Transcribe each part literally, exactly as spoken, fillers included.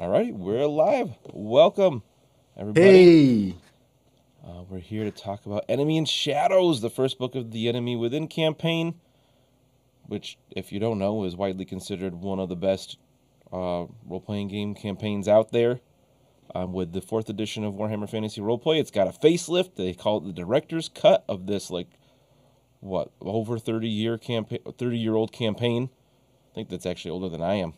All right, we're alive. Welcome, everybody. Hey! Uh, we're here to talk about Enemy in Shadows, the first book of the Enemy Within campaign, which, if you don't know, is widely considered one of the best uh, role-playing game campaigns out there. Um, with the fourth edition of Warhammer Fantasy Roleplay, it's got a facelift. They call it the director's cut of this, like, what, over thirty-year campaign, thirty-year-old campaign. I think that's actually older than I am.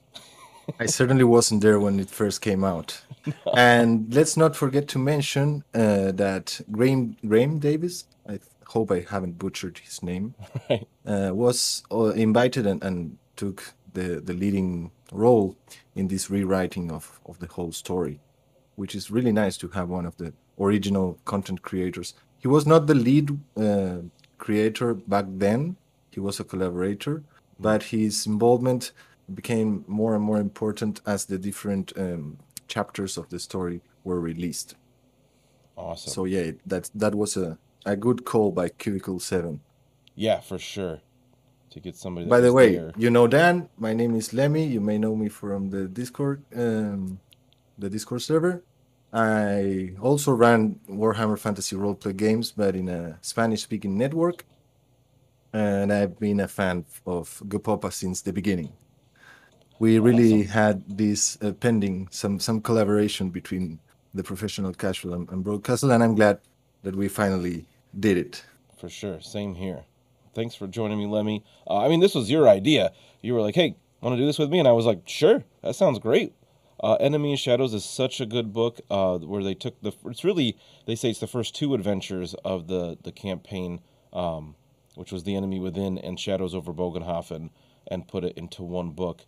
I certainly wasn't there when it first came out. No. And let's not forget to mention uh, that Graham, Graham Davis, I hope I haven't butchered his name, right. uh, was uh, invited and, and took the, the leading role in this rewriting of, of the whole story, which is really nice to have one of the original content creators. He was not the lead uh, creator back then. He was a collaborator, but his involvement became more and more important as the different um, chapters of the story were released. Awesome. So yeah, that that was a, a good call by Cubicle seven. Yeah, for sure. To get somebody. By the way, there. You know Dan. My name is Lemmy. You may know me from the Discord, um, the Discord server. I also ran Warhammer Fantasy Roleplay games, but in a Spanish-speaking network. And I've been a fan of Gapapa since the beginning. We really awesome. had this uh, pending, some some collaboration between the professional casual and, and Broadcastle, and I'm glad that we finally did it. For sure, same here. Thanks for joining me, Lemmy. Uh, I mean, this was your idea. You were like, hey, want to do this with me? And I was like, sure, that sounds great. Uh, Enemy in Shadows is such a good book uh, where they took the, it's really, they say it's the first two adventures of the, the campaign, um, which was The Enemy Within and Shadows over Bögenhafen, and put it into one book.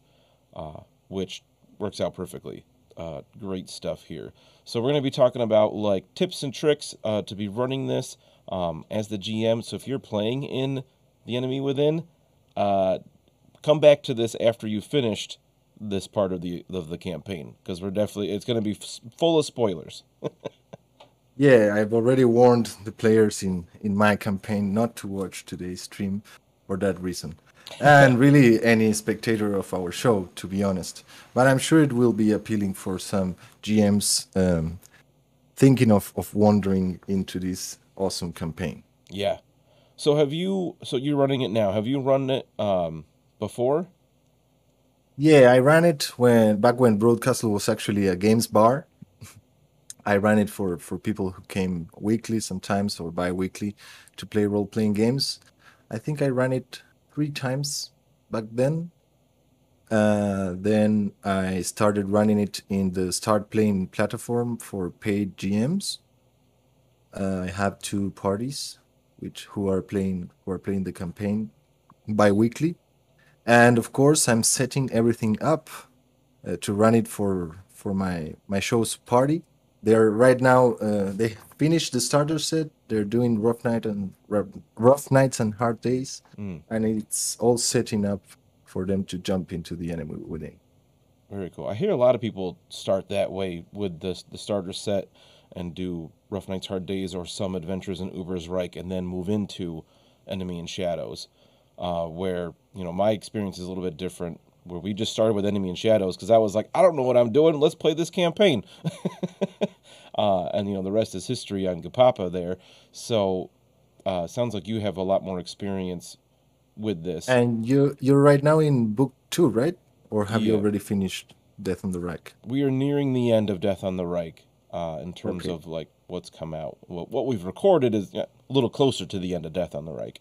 Uh, which works out perfectly. Uh, great stuff here. So we're going to be talking about like tips and tricks uh, to be running this um, as the G M. So if you're playing in The Enemy Within, uh, come back to this after you finished this part of the of the campaign, because we're definitely it's going to be f full of spoilers. Yeah, I've already warned the players in in my campaign not to watch today's stream for that reason. And really any spectator of our show, to be honest. But I'm sure it will be appealing for some G Ms um, thinking of, of wandering into this awesome campaign. Yeah. So have you, so you're running it now. Have you run it um, before? Yeah, I ran it when back when Broadcastle was actually a games bar. I ran it for, for people who came weekly sometimes or bi-weekly to play role-playing games. I think I ran it three times back then. Uh, then I started running it in the Start Playing platform for paid G Ms. Uh, I have two parties, which who are playing who are playing the campaign bi-weekly, and of course I'm setting everything up uh, to run it for for my my show's party. They're right now uh, they finished the starter set. They're doing rough night and rough nights and hard days, mm. and it's all setting up for them to jump into The Enemy Within. Very cool. I hear a lot of people start that way with the the starter set and do rough nights, hard days, or some adventures in Übersreik, and then move into Enemy in Shadows. Uh, where you know my experience is a little bit different. Where we just started with Enemy in Shadows because I was like, I don't know what I'm doing. Let's play this campaign. uh, and, you know, the rest is history on Gapapa there. So uh, sounds like you have a lot more experience with this. And you, you're right now in book two, right? Or have yeah. you already finished Death on the Reik? We are nearing the end of Death on the Reik uh, in terms okay. of, like, what's come out. What, what we've recorded is a little closer to the end of Death on the Reik.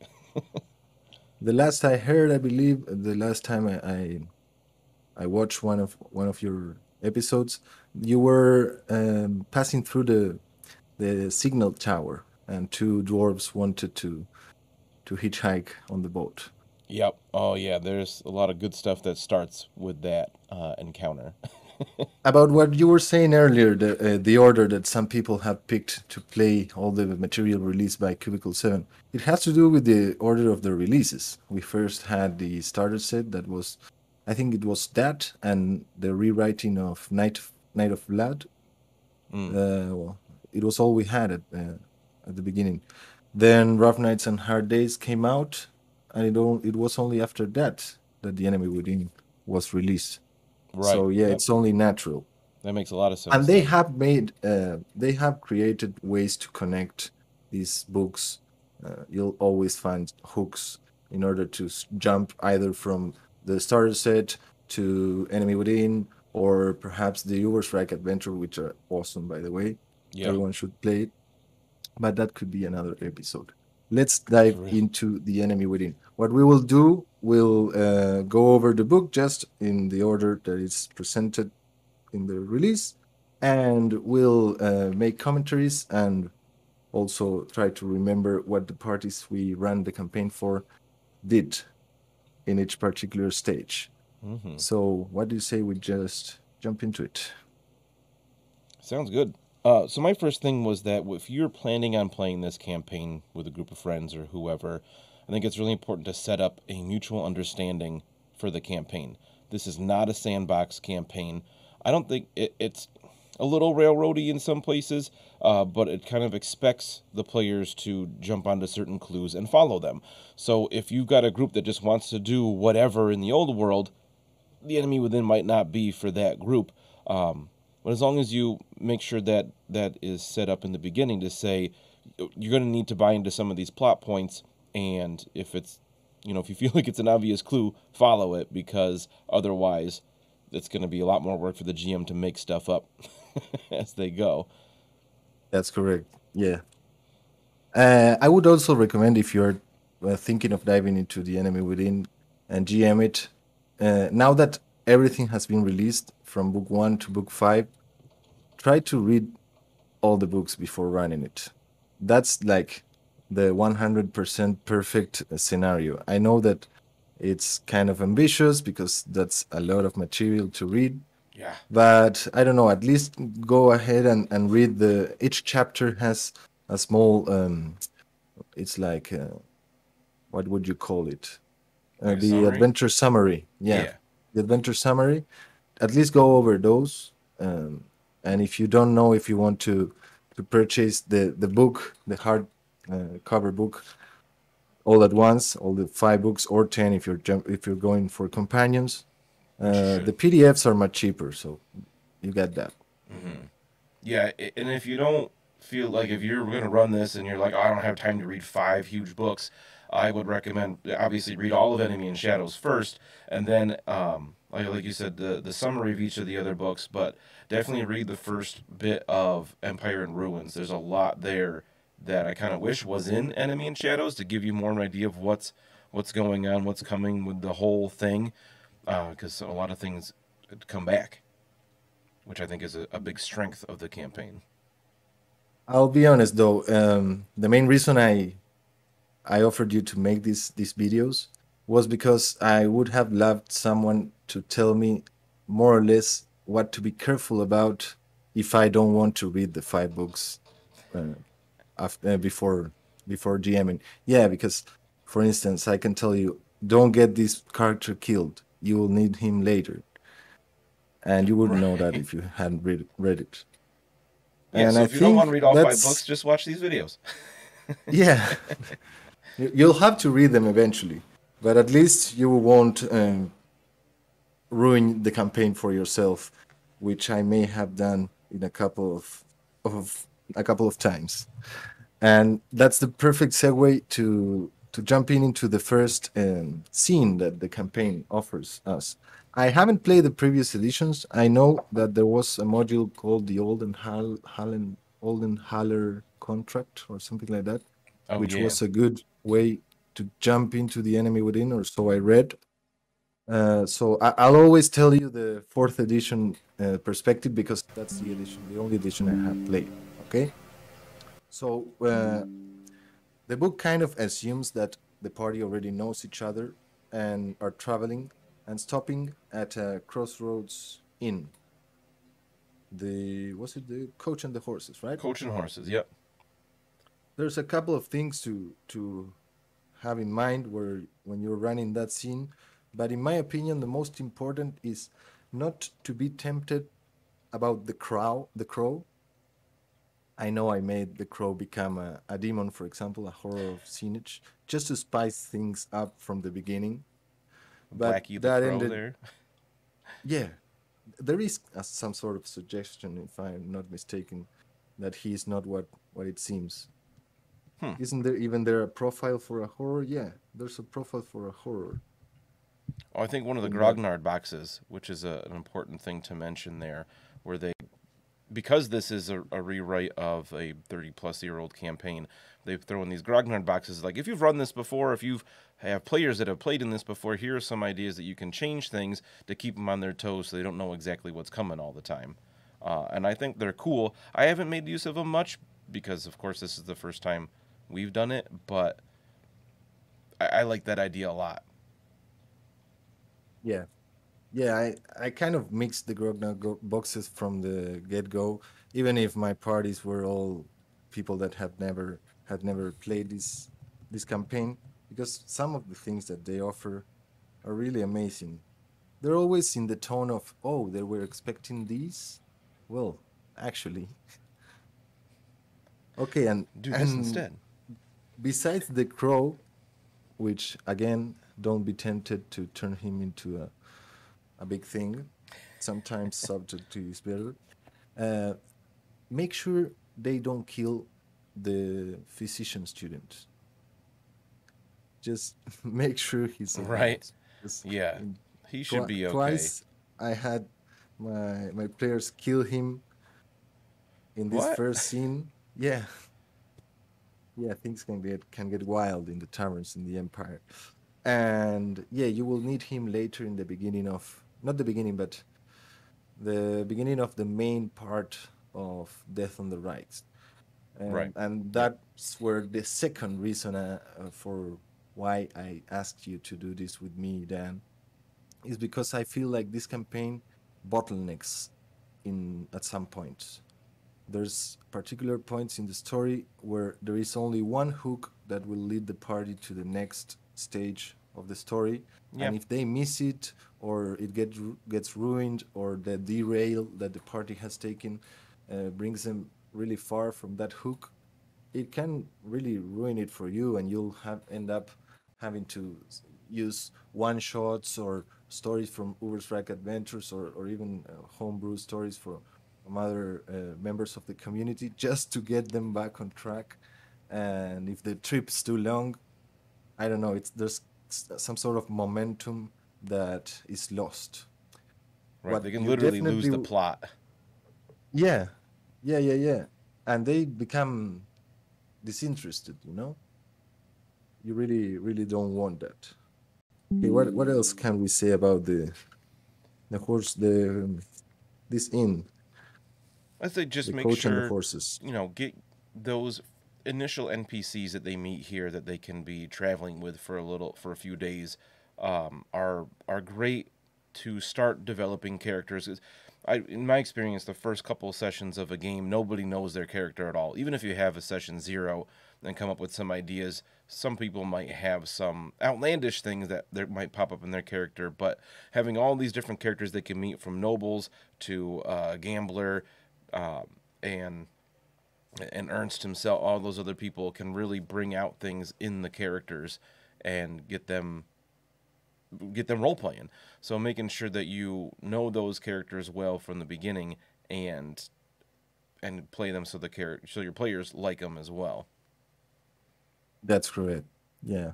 The last I heard, I believe, the last time I, I I watched one of one of your episodes, you were um, passing through the the signal tower, and two dwarves wanted to to hitchhike on the boat. Yep. Oh yeah. There's a lot of good stuff that starts with that uh, encounter. About what you were saying earlier, the uh, the order that some people have picked to play all the material released by Cubicle seven, it has to do with the order of the releases. We first had the starter set that was, I think it was that, and the rewriting of Night Night of Blood. Mm. Uh, well, it was all we had at uh, at the beginning. Then Rough Nights and Hard Days came out, and it all, it was only after that that The Enemy Within was released. Right. So yeah, yep. It's only natural. That makes a lot of sense. And they have made, uh, they have created ways to connect these books. Uh, you'll always find hooks in order to jump either from the starter set to Enemy Within, or perhaps the Übersreik Adventures, which are awesome, by the way. Yeah. Everyone should play it. But that could be another episode. Let's dive really? into the Enemy Within. What we will do, we'll uh, go over the book just in the order that it's presented in the release, and we'll uh, make commentaries and also try to remember what the parties we ran the campaign for did in each particular stage. Mm-hmm. So what do you say we just jump into it? Sounds good. Uh, so my first thing was that if you're planning on playing this campaign with a group of friends or whoever, I think it's really important to set up a mutual understanding for the campaign. This is not a sandbox campaign. I don't think it, it's a little railroady in some places, uh, but it kind of expects the players to jump onto certain clues and follow them. So if you've got a group that just wants to do whatever in the old world, the Enemy Within might not be for that group. Um, but as long as you make sure that that is set up in the beginning to say, you're going to need to buy into some of these plot points, and if it's, you know, if you feel like it's an obvious clue, follow it, because otherwise it's going to be a lot more work for the G M to make stuff up as they go. That's correct. Yeah. Uh, I would also recommend, if you're uh, thinking of diving into the Enemy Within and G M it, uh, now that everything has been released from book one to book five, try to read all the books before running it. That's like the one hundred percent perfect scenario. I know that it's kind of ambitious because that's a lot of material to read. Yeah. But I don't know, at least go ahead and, and read the... Each chapter has a small... Um, it's like... Uh, what would you call it? Uh, the summary? Adventure summary. Yeah. yeah. The adventure summary. At least go over those. Um, and if you don't know if you want to, to purchase the, the book, the hard uh, cover book, all at once, all the five books, or ten if you're jump, if you're going for companions. Uh, the P D Fs are much cheaper, so you got that. Mm-hmm. Yeah, and if you don't feel like, if you're going to run this and you're like, oh, I don't have time to read five huge books, I would recommend, obviously, read all of Enemy in Shadows first, and then, um, like, like you said, the, the summary of each of the other books, but definitely read the first bit of Empire in Ruins. There's a lot there that I kind of wish was in Enemy in Shadows to give you more of an idea of what's what's going on, what's coming with the whole thing, because uh, a lot of things come back, which I think is a, a big strength of the campaign. I'll be honest, though, um, the main reason I I offered you to make these these videos was because I would have loved someone to tell me more or less what to be careful about if I don't want to read the five books. Uh, After, uh, before before GMing. Yeah, because, for instance, I can tell you, don't get this character killed. You will need him later. And you wouldn't right. know that if you hadn't read, read it. Yeah, and so I if you don't want to read all that's... five books, just watch these videos. Yeah. You'll have to read them eventually. But at least you won't um, ruin the campaign for yourself, which I may have done in a couple of... of a couple of times. And that's the perfect segue to to jump in into the first um, scene that the campaign offers us. I haven't played the previous editions. I know that there was a module called the Oldenhaller Oldenhaller Contract or something like that, oh, which yeah. was a good way to jump into the Enemy Within, or so I read. Uh, so I, I'll always tell you the fourth edition uh, perspective, because that's the edition, the only edition I have played. Okay, so uh, the book kind of assumes that the party already knows each other and are traveling and stopping at a crossroads inn. The what's it? The coach and the horses, right? Coach and horses. Yep. There's a couple of things to to have in mind where when you're running that scene, but in my opinion, the most important is not to be tempted about the crow. The crow. I know I made the crow become a, a demon, for example, a horror of Tzeentch, just to spice things up from the beginning. But Blackie the that crow ended, there. Yeah, there is some sort of suggestion, if I'm not mistaken, that he is not what what it seems. Hmm. Isn't there even there a profile for a horror? Yeah, there's a profile for a horror. Oh, I think one of the Grognard boxes, which is a, an important thing to mention there, where they, because this is a, a rewrite of a thirty-plus-year-old campaign, they throw in these Grognard boxes, like, if you've run this before, if you have players that have played in this before, here are some ideas that you can change things to keep them on their toes so they don't know exactly what's coming all the time. Uh, and I think they're cool. I haven't made use of them much because, of course, this is the first time we've done it, but I, I like that idea a lot. Yeah, yeah. I, I kind of mixed the Grognard boxes from the get-go, even if my parties were all people that have never had never played this this campaign, because some of the things that they offer are really amazing. They're always in the tone of, oh, they were expecting these. Well, actually, okay, and do this and instead. Besides the crow, which again. Don't be tempted to turn him into a, a big thing. Sometimes subtlety is better. Uh, make sure they don't kill the physician student. Just make sure he's right. Yeah, he should be okay. Twice I had my my players kill him in this what? first scene. Yeah, yeah, things can get can get wild in the taverns in the Empire. And yeah, you will need him later in the beginning of, not the beginning, but the beginning of the main part of Death on the Reik. And, right. And that's where the second reason uh, for why I asked you to do this with me, Dan, is because I feel like this campaign bottlenecks in at some point. There's particular points in the story where there is only one hook that will lead the party to the next stage of the story, yep. And if they miss it, or it gets gets ruined, or the derail that the party has taken uh, brings them really far from that hook, it can really ruin it for you, and you'll have end up having to use one-shots or stories from Übersreik Adventures, or, or even uh, homebrew stories for from other uh, members of the community just to get them back on track. And if the trip's too long, I don't know, it's there's some sort of momentum that is lost. Right, what they can literally lose the plot. Yeah, yeah, yeah, yeah. And they become disinterested, you know? You really, really don't want that. Okay, what, what else can we say about the, the horse, the, um, this inn? I say just the make sure, horses. you know, get those initial N P Cs that they meet here that they can be traveling with for a little for a few days um, are are great to start developing characters. I, in my experience, the first couple of sessions of a game, nobody knows their character at all. Even if you have a session zero and come up with some ideas, some people might have some outlandish things that there might pop up in their character. But having all these different characters they can meet, from nobles to uh, gambler uh, and and Ernst himself, all those other people, can really bring out things in the characters and get them get them role-playing. So making sure that you know those characters well from the beginning and and play them so the character so your players like them as well. That's correct. Yeah.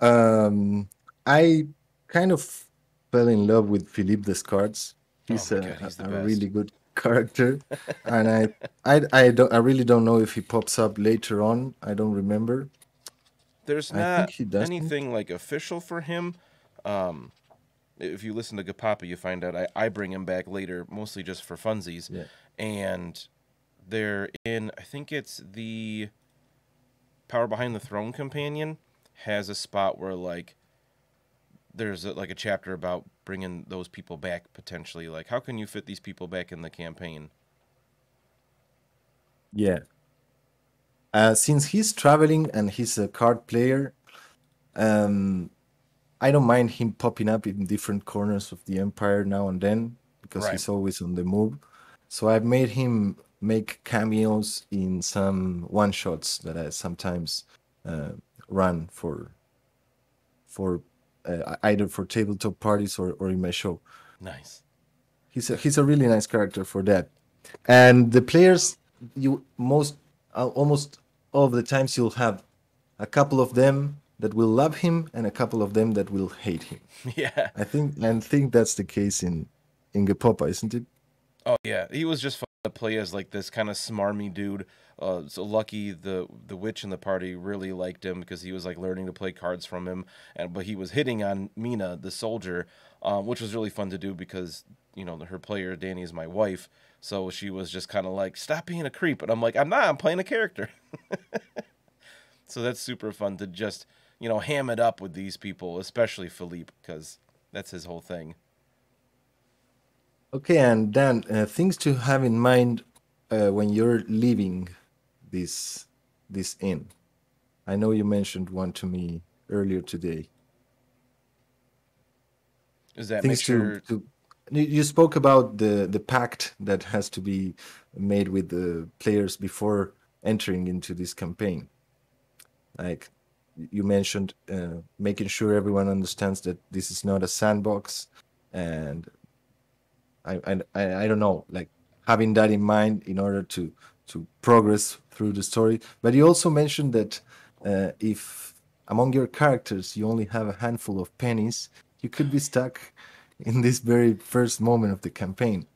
Um, I kind of fell in love with Philippe Descartes. He's, oh my God, he's the a, a really good character, and I, I, I don't, I really don't know if he pops up later on. I don't remember. There's not anything like official for him. Um, if you listen to Gapapa, you find out I, I bring him back later, mostly just for funsies. Yeah. And they're in, I think it's the Power Behind the Throne companion has a spot where like there's a, like a chapter about bringing those people back, potentially. Like, how can you fit these people back in the campaign? Yeah. Uh, since he's traveling and he's a card player, um, I don't mind him popping up in different corners of the Empire now and then, because right. he's always on the move. So I've made him make cameos in some one-shots that I sometimes uh, run for for uh, either for tabletop parties or, or in my show. Nice. He's a, he's a really nice character for that. And the players, you most uh, almost all of the times you'll have a couple of them that will love him and a couple of them that will hate him. Yeah. I think and think that's the case in in Gapapa, isn't it? Oh yeah, he was just fun to play as like this kind of smarmy dude. Uh, so Lucky, the the witch in the party, really liked him because he was like learning to play cards from him, and but he was hitting on Mina, the soldier, uh, which was really fun to do because you know her player Danny is my wife, so she was just kind of like, stop being a creep, and I'm like, I'm not, I'm playing a character. So that's super fun to just you know ham it up with these people, especially Philippe, because that's his whole thing. Okay, and Dan, uh, things to have in mind uh, when you're leaving this this inn. I know you mentioned one to me earlier today. Is that things make sure... to, to you spoke about the the pact that has to be made with the players before entering into this campaign. Like you mentioned, uh, making sure everyone understands that this is not a sandbox, and I, I I don't know, like having that in mind in order to to progress through the story. But you also mentioned that uh, if among your characters you only have a handful of pennies, you could be stuck in this very first moment of the campaign.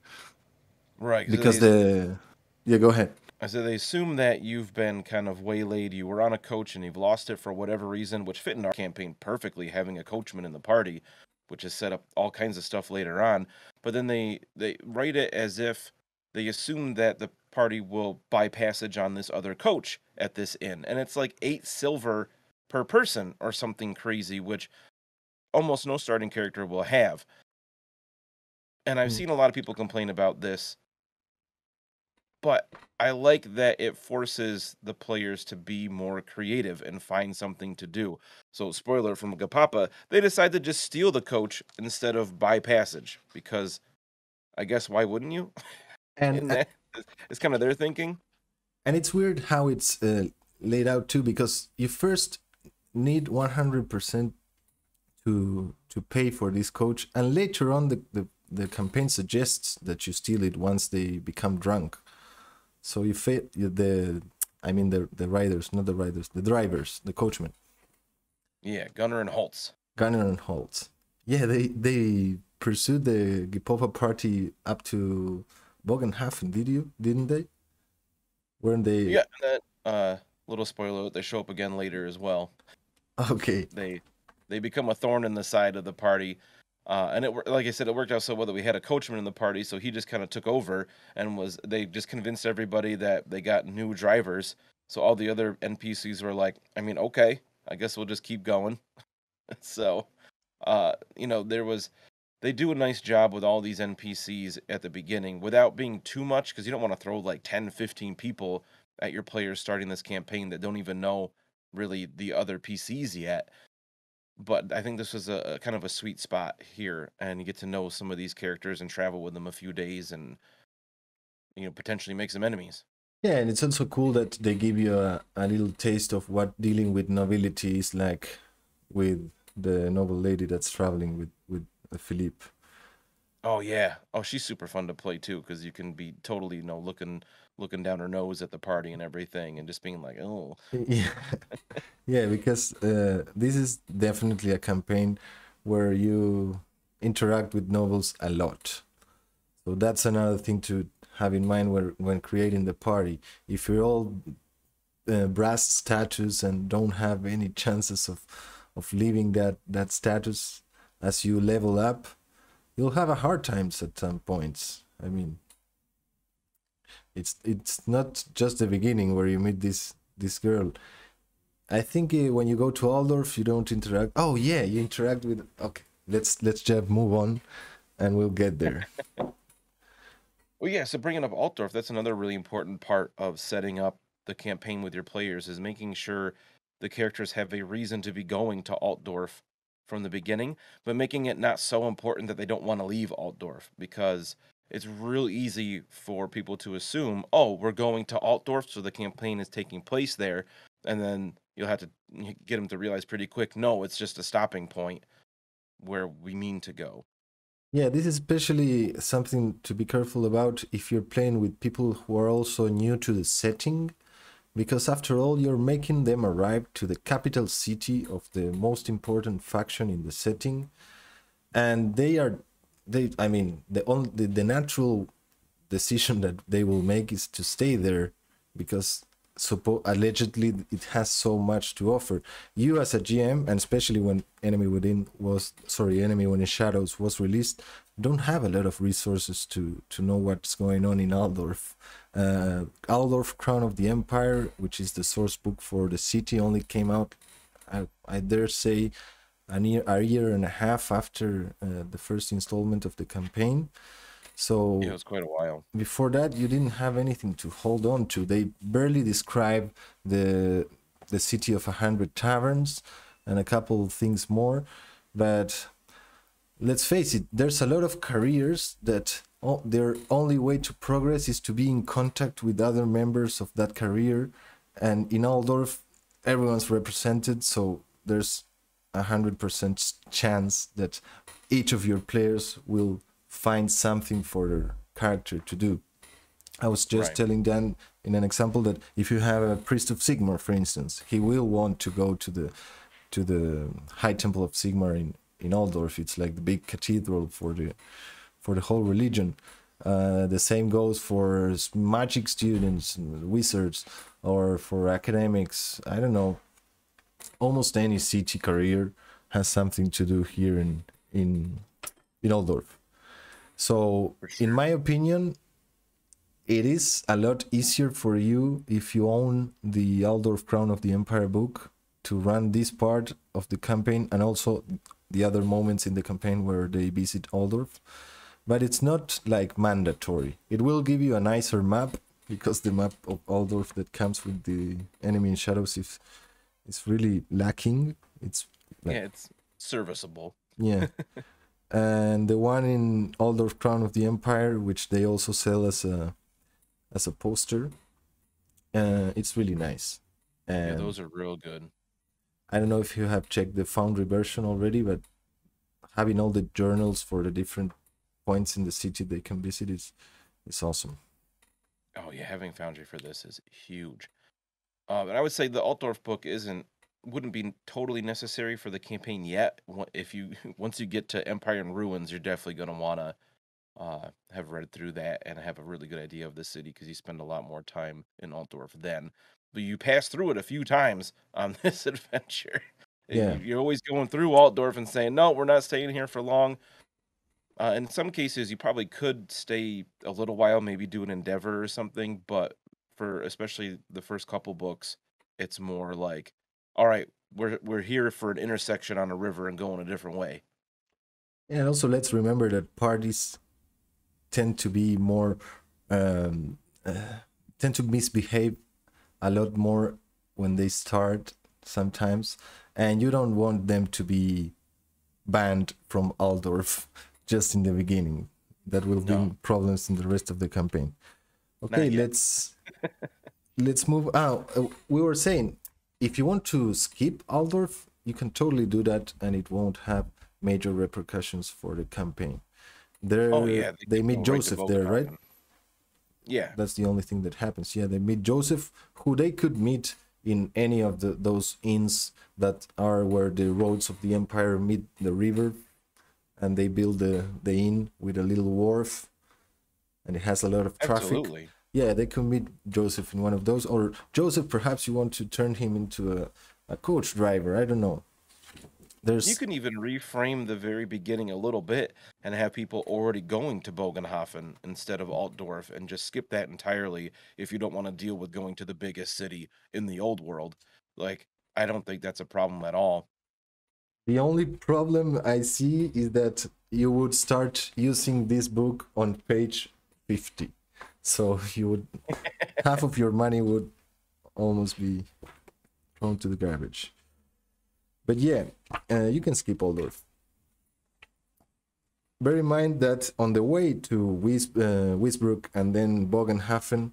Right. Because so they, the yeah, go ahead. I said they assume that you've been kind of waylaid. You were on a coach and you've lost it for whatever reason, which fit in our campaign perfectly, having a coachman in the party, which has set up all kinds of stuff later on. But then they, they write it as if they assume that the party will buy passage on this other coach at this inn. And it's like eight silver per person or something crazy, which almost no starting character will have. And I've mm. seen a lot of people complain about this. But I like that it forces the players to be more creative and find something to do. So, spoiler from Gapapa, they decide to just steal the coach instead of buy passage. Because, I guess, why wouldn't you? And that, uh, it's kind of their thinking. And it's weird how it's uh, laid out, too, because you first need one hundred percent to to pay for this coach. And later on, the, the, the campaign suggests that you steal it once they become drunk. So you fit the, I mean the the riders, not the riders, the drivers, the coachmen. Yeah, Gunner and Holtz. Gunner and Holtz. Yeah, they they pursued the Gapapa party up to Bögenhafen. Did you? Didn't they? Weren't they? Yeah. That uh, little spoiler. They show up again later as well. Okay. They they become a thorn in the side of the party. Uh, and it, like I said, it worked out so well that we had a coachman in the party, so he just kind of took over and was. They just convinced everybody that they got new drivers, so all the other N P Cs were like, "I mean, okay, I guess we'll just keep going." So, uh, you know, there was. They do a nice job with all these N P Cs at the beginning without being too much, because you don't want to throw like ten, fifteen people at your players starting this campaign that don't even know really the other P Cs yet. But I think this was a, a kind of a sweet spot here, and you get to know some of these characters and travel with them a few days, and you know potentially make some enemies. Yeah, and it's also cool that they give you a, a little taste of what dealing with nobility is like, with the noble lady that's traveling with with Philippe. Oh yeah, oh she's super fun to play too, because you can be totally you know looking looking down her nose at the party and everything, and just being like, oh. Yeah, yeah, because uh, this is definitely a campaign where you interact with nobles a lot. So that's another thing to have in mind when, when creating the party. If you're all uh, brass status and don't have any chances of, of leaving that, that status as you level up, you'll have a hard time at some points. I mean... It's it's not just the beginning where you meet this this girl. I think uh, when you go to Altdorf, you don't interact. Oh yeah, you interact with. Okay, let's let's just move on, and we'll get there. Well, yeah. So bringing up Altdorf, that's another really important part of setting up the campaign with your players is making sure the characters have a reason to be going to Altdorf from the beginning, but making it not so important that they don't want to leave Altdorf, because it's real easy for people to assume, oh, we're going to Altdorf, so the campaign is taking place there. And then you'll have to get them to realize pretty quick, no, it's just a stopping point. where we mean to go. Yeah, this is especially something to be careful about if you're playing with people who are also new to the setting, because after all, you're making them arrive to the capital city of the most important faction in the setting, and they are, they, I mean, the only, the, the natural decision that they will make is to stay there, because suppo- allegedly it has so much to offer. You as a G M, and especially when Enemy Within was, sorry, Enemy in Shadows was released, don't have a lot of resources to to know what's going on in Altdorf. Uh, Altdorf Crown of the Empire, which is the source book for the city, only came out, I, I dare say, a year, a year and a half after uh, the first installment of the campaign. So yeah, it was quite a while. Before that, you didn't have anything to hold on to. They barely describe the the city of a hundred taverns and a couple of things more. But let's face it, there's a lot of careers that oh, their only way to progress is to be in contact with other members of that career. And in Altdorf, everyone's represented, so there's a hundred percent chance that each of your players will find something for their character to do. I was just right. telling Dan in an example that if you have a priest of Sigmar, for instance, he will want to go to the to the High Temple of Sigmar in in Altdorf. It's like the big cathedral for the for the whole religion. Uh, the same goes for magic students, and wizards, or for academics. I don't know. Almost any city career has something to do here in in in Altdorf. So, in my opinion, it is a lot easier for you if you own the Altdorf Crown of the Empire book to run this part of the campaign and also the other moments in the campaign where they visit Altdorf. But it's not like mandatory. It will give you a nicer map, because the map of Altdorf that comes with the Enemy in Shadows is, is really lacking. It's like, yeah, it's serviceable. Yeah. And the one in Altdorf Crown of the Empire, which they also sell as a as a poster, uh, it's really nice. And yeah, those are real good. I don't know if you have checked the Foundry version already, but having all the journals for the different points in the city they can visit is is awesome. Oh yeah, having Foundry for this is huge. Uh, and I would say the Altdorf book isn't. Wouldn't be totally necessary for the campaign yet. If you once you get to Empire in Ruins, you're definitely going to want to uh, have read through that and have a really good idea of the city, because you spend a lot more time in Altdorf then. But you pass through it a few times on this adventure. Yeah. You're always going through Altdorf and saying, no, we're not staying here for long. Uh, in some cases, you probably could stay a little while, maybe do an endeavor or something. But for especially the first couple books, it's more like, all right, we're we're here for an intersection on a river and going a different way. And also, let's remember that parties tend to be more um, uh, tend to misbehave a lot more when they start sometimes, and you don't want them to be banned from Altdorf just in the beginning. That will no. bring problems in the rest of the campaign. Okay, let's let's move. Ah, we were saying, if you want to skip Altdorf, you can totally do that, and it won't have major repercussions for the campaign. There, oh, yeah, they, they meet Joseph right there, right? Yeah. That's the only thing that happens. Yeah, they meet Joseph, who they could meet in any of the, those inns that are where the roads of the Empire meet the river, and they build the, the inn with a little wharf, and it has a lot of traffic. Absolutely. Yeah, they could meet Joseph in one of those. Or Joseph, perhaps you want to turn him into a, a coach driver. I don't know. There's. You can even reframe the very beginning a little bit and have people already going to Bögenhafen instead of Altdorf, and just skip that entirely if you don't want to deal with going to the biggest city in the old world. Like, I don't think that's a problem at all. The only problem I see is that you would start using this book on page fifty. So you would half of your money would almost be thrown to the garbage. But yeah, uh, you can skip Altdorf. Bear in mind that on the way to Wies uh, Wiesbrook and then Bögenhafen,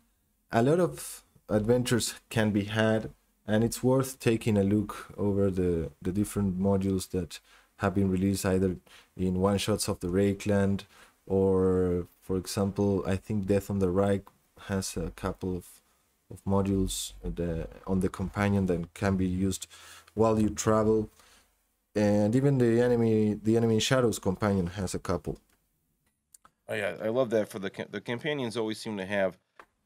a lot of adventures can be had, and it's worth taking a look over the, the different modules that have been released either in one shots of the Reikland, or for example, I think Death on the Reik has a couple of, of modules the, on the companion that can be used while you travel, and even the enemy the enemy in Shadows companion has a couple. Oh yeah, I love that. For the the companions always seem to have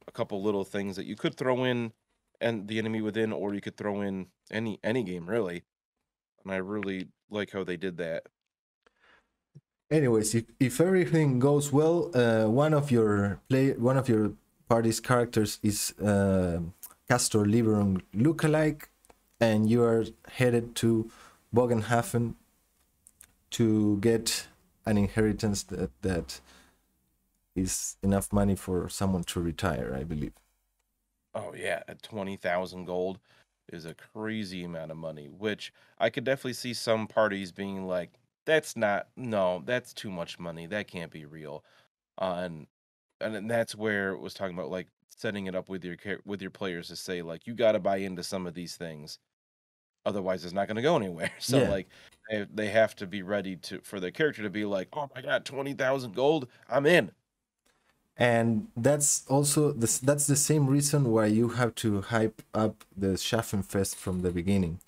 a couple little things that you could throw in, and the Enemy Within, or you could throw in any any game really, and I really like how they did that. Anyways, if, if everything goes well, uh, one of your play one of your party's characters is uh, Castor Liberum lookalike, and you are headed to Bögenhafen to get an inheritance that that is enough money for someone to retire, I believe. Oh yeah, twenty thousand gold is a crazy amount of money, which I could definitely see some parties being like, that's not, no, that's too much money, that can't be real. Uh, and and that's where it was talking about like setting it up with your with your players to say like, you got to buy into some of these things, otherwise it's not going to go anywhere. So yeah. like they, they have to be ready to for their character to be like, oh my god, twenty thousand gold, I'm in. And that's also the, that's the same reason why you have to hype up the Schaffenfest from the beginning,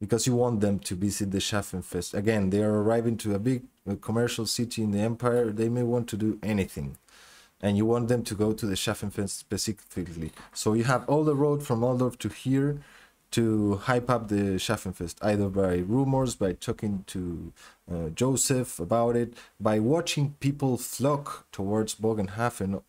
because you want them to visit the Schaffenfest. Again, they are arriving to a big commercial city in the Empire. They may want to do anything, and you want them to go to the Schaffenfest specifically. So you have all the road from Altdorf to here to hype up the Schaffenfest, either by rumors, by talking to uh, Joseph about it, by watching people flock towards Bögenhafen,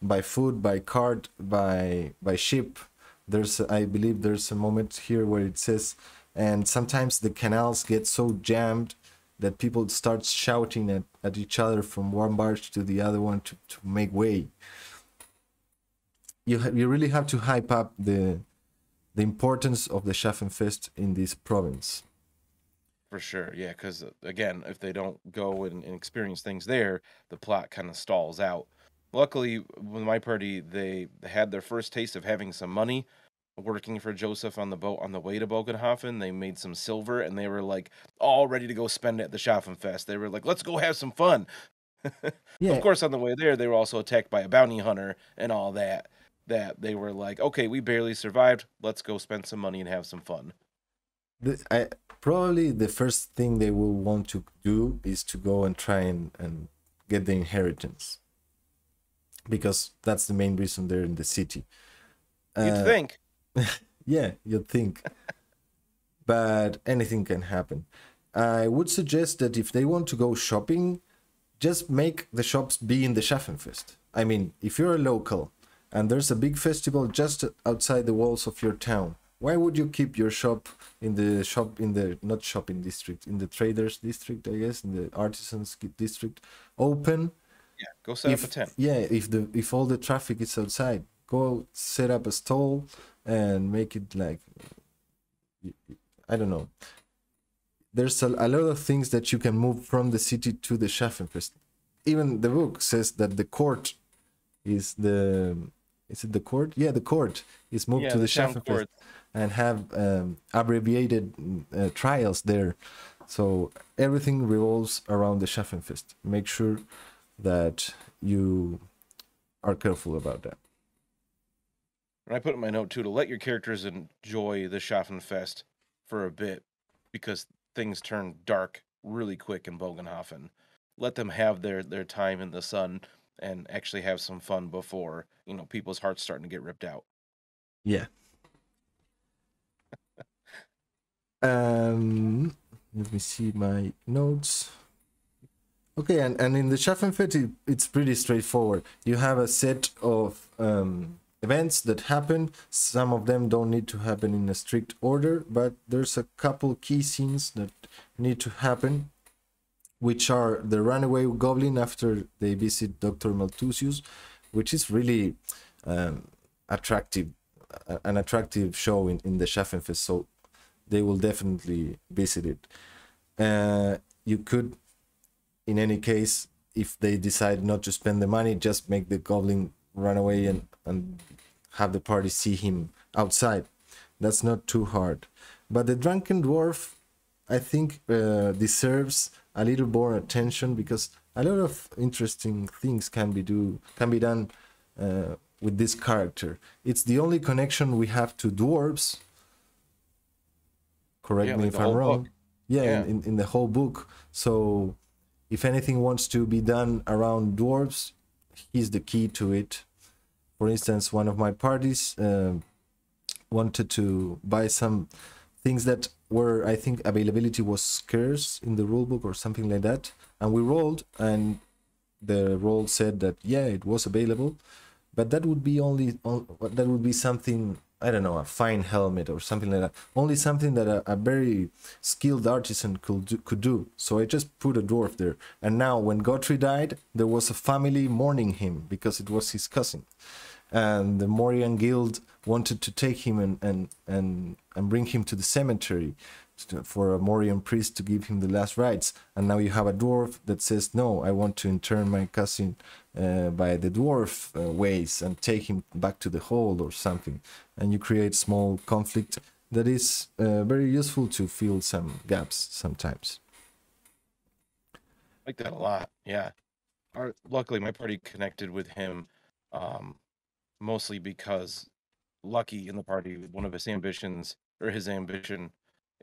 by food, by cart, by by ship. There's, I believe, there's a moment here where it says, and sometimes the canals get so jammed that people start shouting at, at each other from one barge to the other one to, to make way. You ha you really have to hype up the the importance of the Schaffenfest in this province. For sure, yeah, because again, if they don't go and, and experience things there, the plot kind of stalls out. Luckily, with my party, they had their first taste of having some money working for Joseph on the boat on the way to Bögenhafen. They made some silver, and they were like all ready to go spend it at the Schaffenfest. They were like, let's go have some fun. Yeah. Of course, on the way there, they were also attacked by a bounty hunter and all that. That they were like, okay, we barely survived, let's go spend some money and have some fun. The, I, probably the first thing they will want to do is to go and try and, and get the inheritance, because that's the main reason they're in the city. You'd uh, think. Yeah, you'd think. But anything can happen. I would suggest that if they want to go shopping, just make the shops be in the Schaffenfest. I mean, if you're a local and there's a big festival just outside the walls of your town, why would you keep your shop in the shop in the not shopping district, in the traders district, I guess, in the artisans district, open? Yeah, go set if, up a tent. Yeah, if the if all the traffic is outside, go set up a stall and make it like, I don't know. There's a, a lot of things that you can move from the city to the Schaffenfest. Even the book says that the court is the Is it the court? Yeah, the court is moved yeah, to the, the Schaffenfest and have um, abbreviated uh, trials there. So everything revolves around the Schaffenfest. Make sure that you are careful about that. And I put in my note too, to let your characters enjoy the Schaffenfest for a bit, because things turn dark really quick in Bögenhafen. Let them have their, their time in the sun and actually have some fun before, you know, people's hearts starting to get ripped out. Yeah. um, let me see my notes. Okay, and, and in the Schaffenfest, it, it's pretty straightforward. You have a set of um, events that happen. Some of them don't need to happen in a strict order, but there's a couple key scenes that need to happen, which are the runaway goblin after they visit Doctor Malthusius, which is really um, attractive, uh, an attractive show in, in the Schaffenfest, so they will definitely visit it. Uh, you could, in any case, if they decide not to spend the money, just make the goblin run away and, and have the party see him outside. That's not too hard. But the drunken dwarf I think uh, deserves a little more attention, because a lot of interesting things can be do can be done uh, with this character. It's the only connection we have to dwarves. Correct yeah, me like if I'm wrong. Book. Yeah, yeah. In, in, in the whole book. So if anything wants to be done around dwarves, he's the key to it. For instance, one of my parties uh, wanted to buy some things that were, I think, availability was scarce in the rulebook or something like that. And we rolled, and the roll said that, yeah, it was available. But that would be only, that would be something, I don't know, a fine helmet or something like that. Only something that a, a very skilled artisan could do, could do. So I just put a dwarf there. And now when Godfrey died, there was a family mourning him because it was his cousin. And the Morrian Guild wanted to take him and, and, and, and bring him to the cemetery to, for a Morrian priest to give him the last rites. And now you have a dwarf that says, no, I want to intern my cousin uh, by the dwarf uh, ways and take him back to the hall or something. And you create small conflict that is uh, very useful to fill some gaps sometimes. I like that a lot, yeah. Our, luckily, my party connected with him um, mostly because Lucky in the party, one of his ambitions, or his ambition,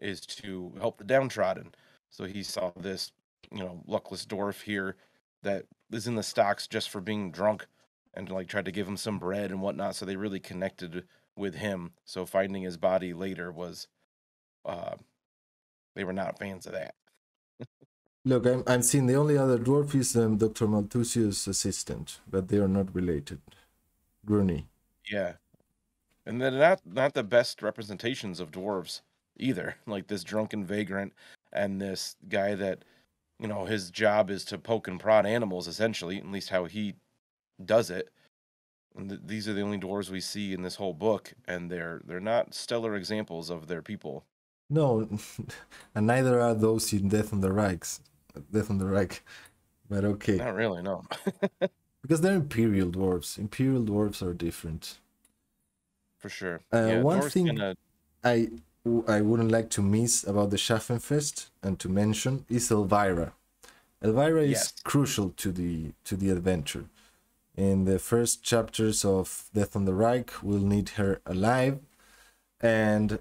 is to help the downtrodden. So he saw this, you know, luckless dwarf here that is in the stocks just for being drunk, and like tried to give him some bread and whatnot. So they really connected with him. So finding his body later was, uh, they were not fans of that. Look, I'm, I'm seeing the only other dwarf is um, Doctor Malthusius' assistant, but they are not related. Grunny. Yeah. And they're not, not the best representations of dwarves either. Like this drunken vagrant and this guy that, you know, his job is to poke and prod animals, essentially, at least how he does it. And th these are the only dwarves we see in this whole book, and they're they're not stellar examples of their people. No, and neither are those in Death on the Reik. Death on the Reik. But okay. Not really, no. Because they're Imperial dwarves. Imperial dwarves are different. For sure. Uh, yeah, one thing gonna... I I wouldn't like to miss about the Schaffenfest and to mention is Elvira. Elvira yes. is crucial to the to the adventure. In the first chapters of Death on the Reik, we'll need her alive, and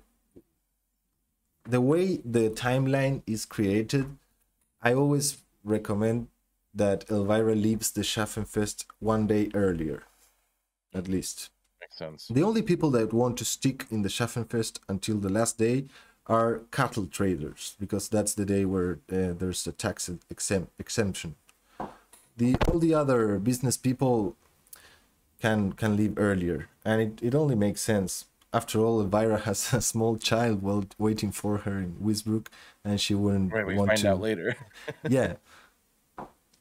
the way the timeline is created, I always recommend that Elvira leaves the Schaffenfest one day earlier, at least. Sense. The only people that want to stick in the Schaffenfest until the last day are cattle traders, because that's the day where uh, there's a tax exempt exemption. The all the other business people can can leave earlier, and it, it only makes sense. After all, Elvira has a small child while waiting for her in Wiesbrook, and she wouldn't right, we want find to out later. Yeah.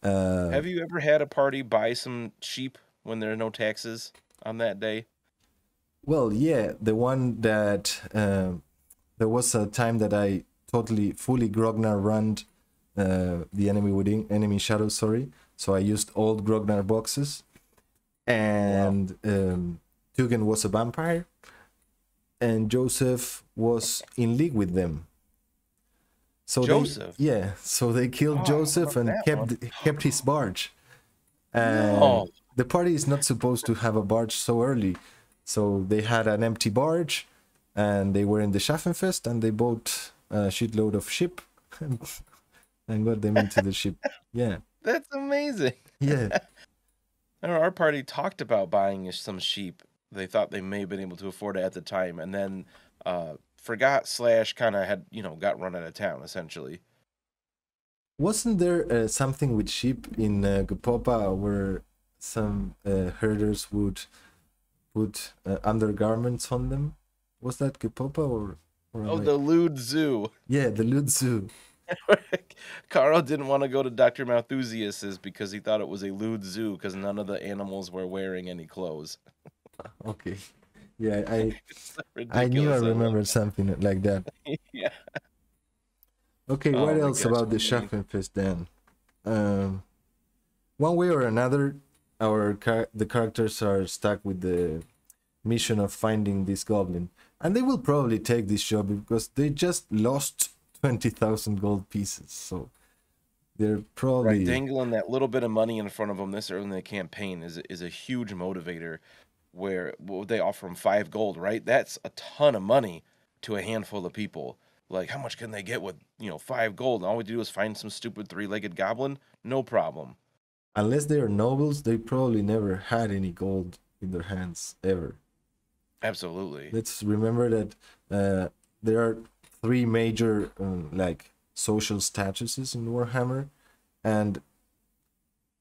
Uh, have you ever had a party buy some sheep when there are no taxes on that day? Well, yeah, the one that uh, there was a time that I totally, fully Grognar-run uh, the Enemy Within, Enemy Shadows, sorry. So I used old Grognar boxes, and um, Teugen was a vampire, and Joseph was in league with them. So Joseph, they, yeah, so they killed oh, Joseph and kept one. kept his barge. And no. The party is not supposed to have a barge so early. So they had an empty barge, and they were in the Schaffenfest, and they bought a shitload of sheep and, and got them into the ship. Yeah. That's amazing. Yeah. Our party talked about buying some sheep. They thought they may have been able to afford it at the time, and then uh, forgot slash kind of had, you know, got run out of town, essentially. Wasn't there uh, something with sheep in uh, Gapapa where some uh, herders would... put uh, undergarments on them? Was that Gapapa or, or oh, the lewd zoo? Yeah, the lewd zoo. Carl didn't want to go to Doctor Malthusius's because he thought it was a lewd zoo because none of the animals were wearing any clothes. Okay, yeah, I I knew I remembered something like that. Yeah. Okay, oh, what else gosh, about the Schaffenfest then? Um, one way or another, Our car the characters are stuck with the mission of finding this goblin, and they will probably take this job because they just lost twenty thousand gold pieces. So they're probably... Right, dangling that little bit of money in front of them this early in the campaign is, is a huge motivator, where well, they offer them five gold, right? That's a ton of money to a handful of people. Like, how much can they get with, you know, five gold? And all we do is find some stupid three-legged goblin? No problem. Unless they are nobles, they probably never had any gold in their hands, ever. Absolutely. Let's remember that uh, there are three major, um, like, social statuses in Warhammer. And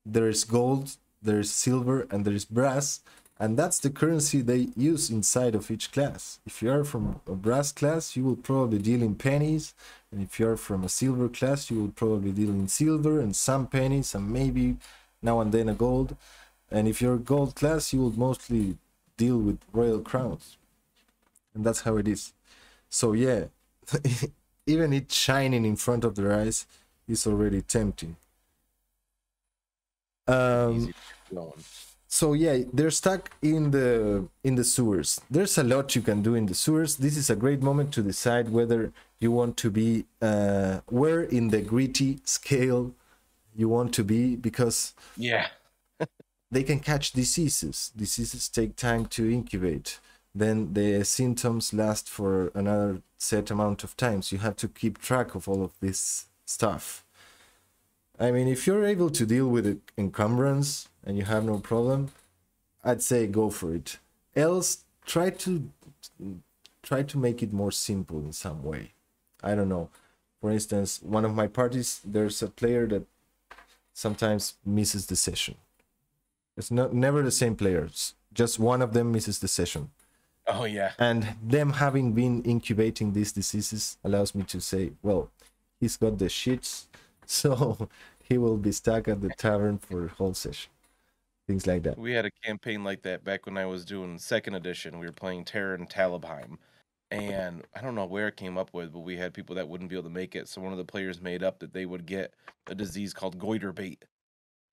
there is gold, there is silver, and there is brass. And that's the currency they use inside of each class. If you are from a brass class, you will probably deal in pennies. And if you are from a silver class, you will probably deal in silver and some pennies and maybe now and then a gold. And if you're gold class, you will mostly deal with royal crowns. And that's how it is. So yeah, even it shining in front of their eyes is already tempting. Um... So yeah, they're stuck in the in the sewers. There's a lot you can do in the sewers. This is a great moment to decide whether you want to be uh, where in the gritty scale you want to be, because yeah, they can catch diseases. Diseases take time to incubate. Then the symptoms last for another set amount of times. So you have to keep track of all of this stuff. I mean, if you're able to deal with encumbrance and you have no problem, I'd say go for it. Else, try to try to make it more simple in some way. I don't know. For instance, one of my parties, there's a player that sometimes misses the session. It's not never the same players. Just one of them misses the session. Oh, yeah. And them having been incubating these diseases allows me to say, well, he's got the shits, so he will be stuck at the tavern for a whole session. Things like that. We had a campaign like that back when I was doing second edition. We were playing Terror and Talibheim. And I don't know where it came up with, but we had people that wouldn't be able to make it. So one of the players made up that they would get a disease called goiter bait.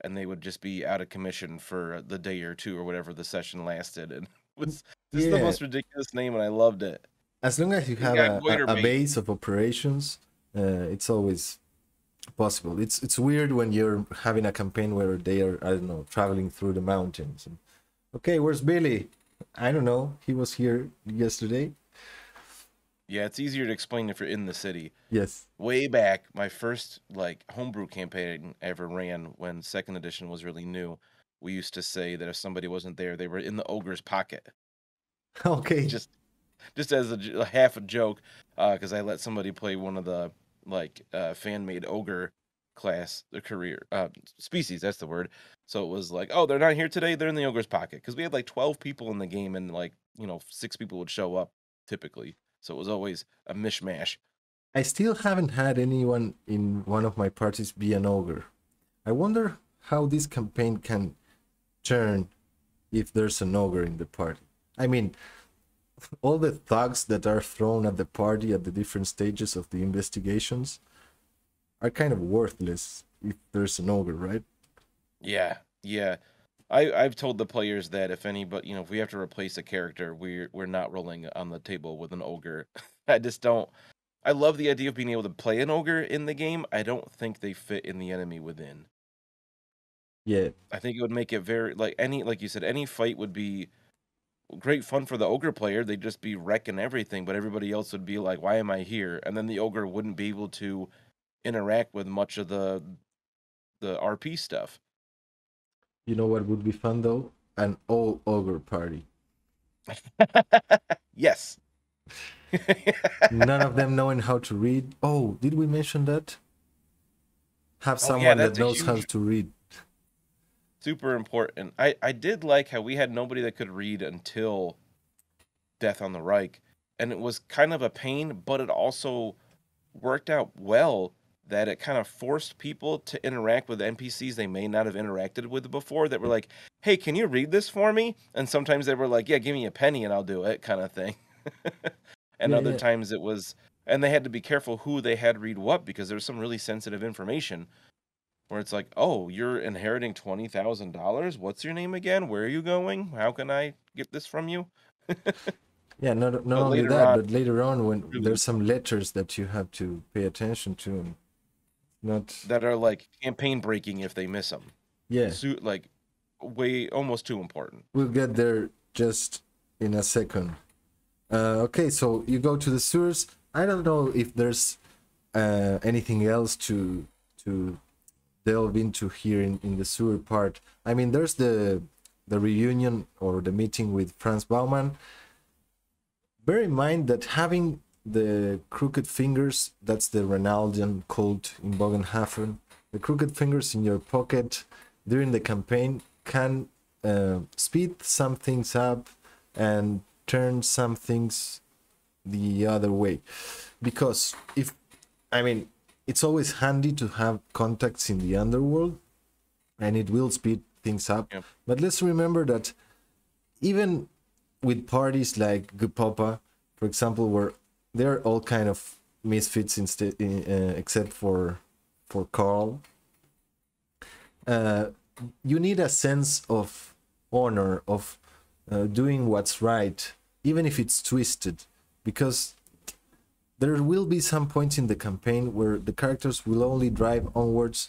And they would just be out of commission for the day or two or whatever the session lasted. And it was this yeah. is the most ridiculous name, and I loved it. As long as you have a, a, a base of operations, uh, it's always... possible. It's it's weird when you're having a campaign where they are, I don't know, traveling through the mountains. And, okay, where's Billy? I don't know. He was here yesterday. Yeah, it's easier to explain if you're in the city. Yes. Way back, my first like homebrew campaign I ever ran when second edition was really new, we used to say that if somebody wasn't there, they were in the ogre's pocket. Okay. Just just as a, a half a joke, because uh, I let somebody play one of the like uh fan-made ogre class the career uh species, that's the word. So it was like, oh, they're not here today, they're in the ogre's pocket, because we had like twelve people in the game and like, you know, six people would show up typically, so it was always a mishmash. I still haven't had anyone in one of my parties be an ogre. I wonder how this campaign can turn if there's an ogre in the party. I mean, all the thugs that are thrown at the party at the different stages of the investigations are kind of worthless if there's an ogre, right? Yeah, yeah. I, I've told the players that if anybody, you know, if we have to replace a character, we're, we're not rolling on the table with an ogre. I just don't... I love the idea of being able to play an ogre in the game. I don't think they fit in the Enemy Within. Yeah. I think it would make it very... Like, any, like you said, any fight would be... great fun for the ogre player. They'd just be wrecking everything, but everybody else would be like, why am I here? And then the ogre wouldn't be able to interact with much of the the R P stuff. You know what would be fun, though? An all ogre party. Yes. None of them knowing how to read. Oh, did we mention that? Have someone oh, yeah, that knows huge... how to read. Super important. I, I did like how we had nobody that could read until Death on the Reik. And it was kind of a pain, but it also worked out well that it kind of forced people to interact with N P Cs they may not have interacted with before that were like, hey, can you read this for me? And sometimes they were like, yeah, give me a penny and I'll do it kind of thing. And yeah, other yeah. times it was, and they had to be careful who they had read what, because there was some really sensitive information where it's like, oh, you're inheriting twenty thousand dollars? What's your name again? Where are you going? How can I get this from you? Yeah, not, not only that, on, but later on when really, there's some letters that you have to pay attention to, and not that are like campaign breaking if they miss them. Yeah, so, like way almost too important. We'll get there just in a second. Uh, okay, so you go to the sewers. I don't know if there's uh, anything else to to delve into here in, in the sewer part. I mean, there's the the reunion or the meeting with Franz Baumann. Bear in mind that having the Crooked Fingers, that's the Ronaldian cult in Bögenhafen, the Crooked Fingers in your pocket during the campaign can uh, speed some things up and turn some things the other way. Because if, I mean, it's always handy to have contacts in the underworld and it will speed things up. Yep. But let's remember that even with parties like Gapapa, for example, where they're all kind of misfits instead, uh, except for for Carl. Uh, you need a sense of honor, of uh, doing what's right, even if it's twisted, because there will be some points in the campaign where the characters will only drive onwards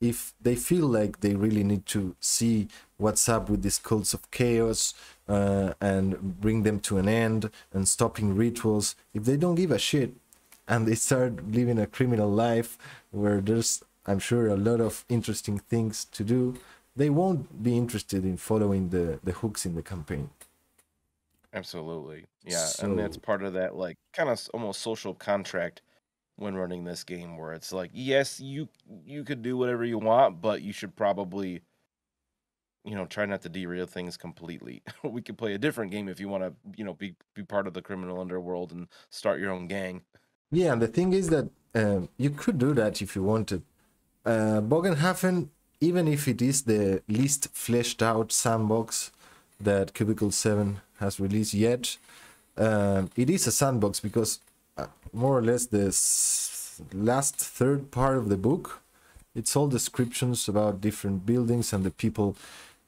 if they feel like they really need to see what's up with these cults of chaos uh, and bring them to an end and stopping rituals. If they don't give a shit and they start living a criminal life where there's, I'm sure, a lot of interesting things to do, they won't be interested in following the, the hooks in the campaign. Absolutely. Yeah, so, and that's part of that, like, kind of almost social contract when running this game, where it's like, yes, you you could do whatever you want, but you should probably, you know, try not to derail things completely. We could play a different game if you want to, you know, be, be part of the criminal underworld and start your own gang. Yeah, and the thing is that um, you could do that if you wanted. Uh, Bögenhafen, even if it is the least fleshed out sandbox that Cubicle seven has released yet, uh, it is a sandbox because more or less the last third part of the book, it's all descriptions about different buildings and the people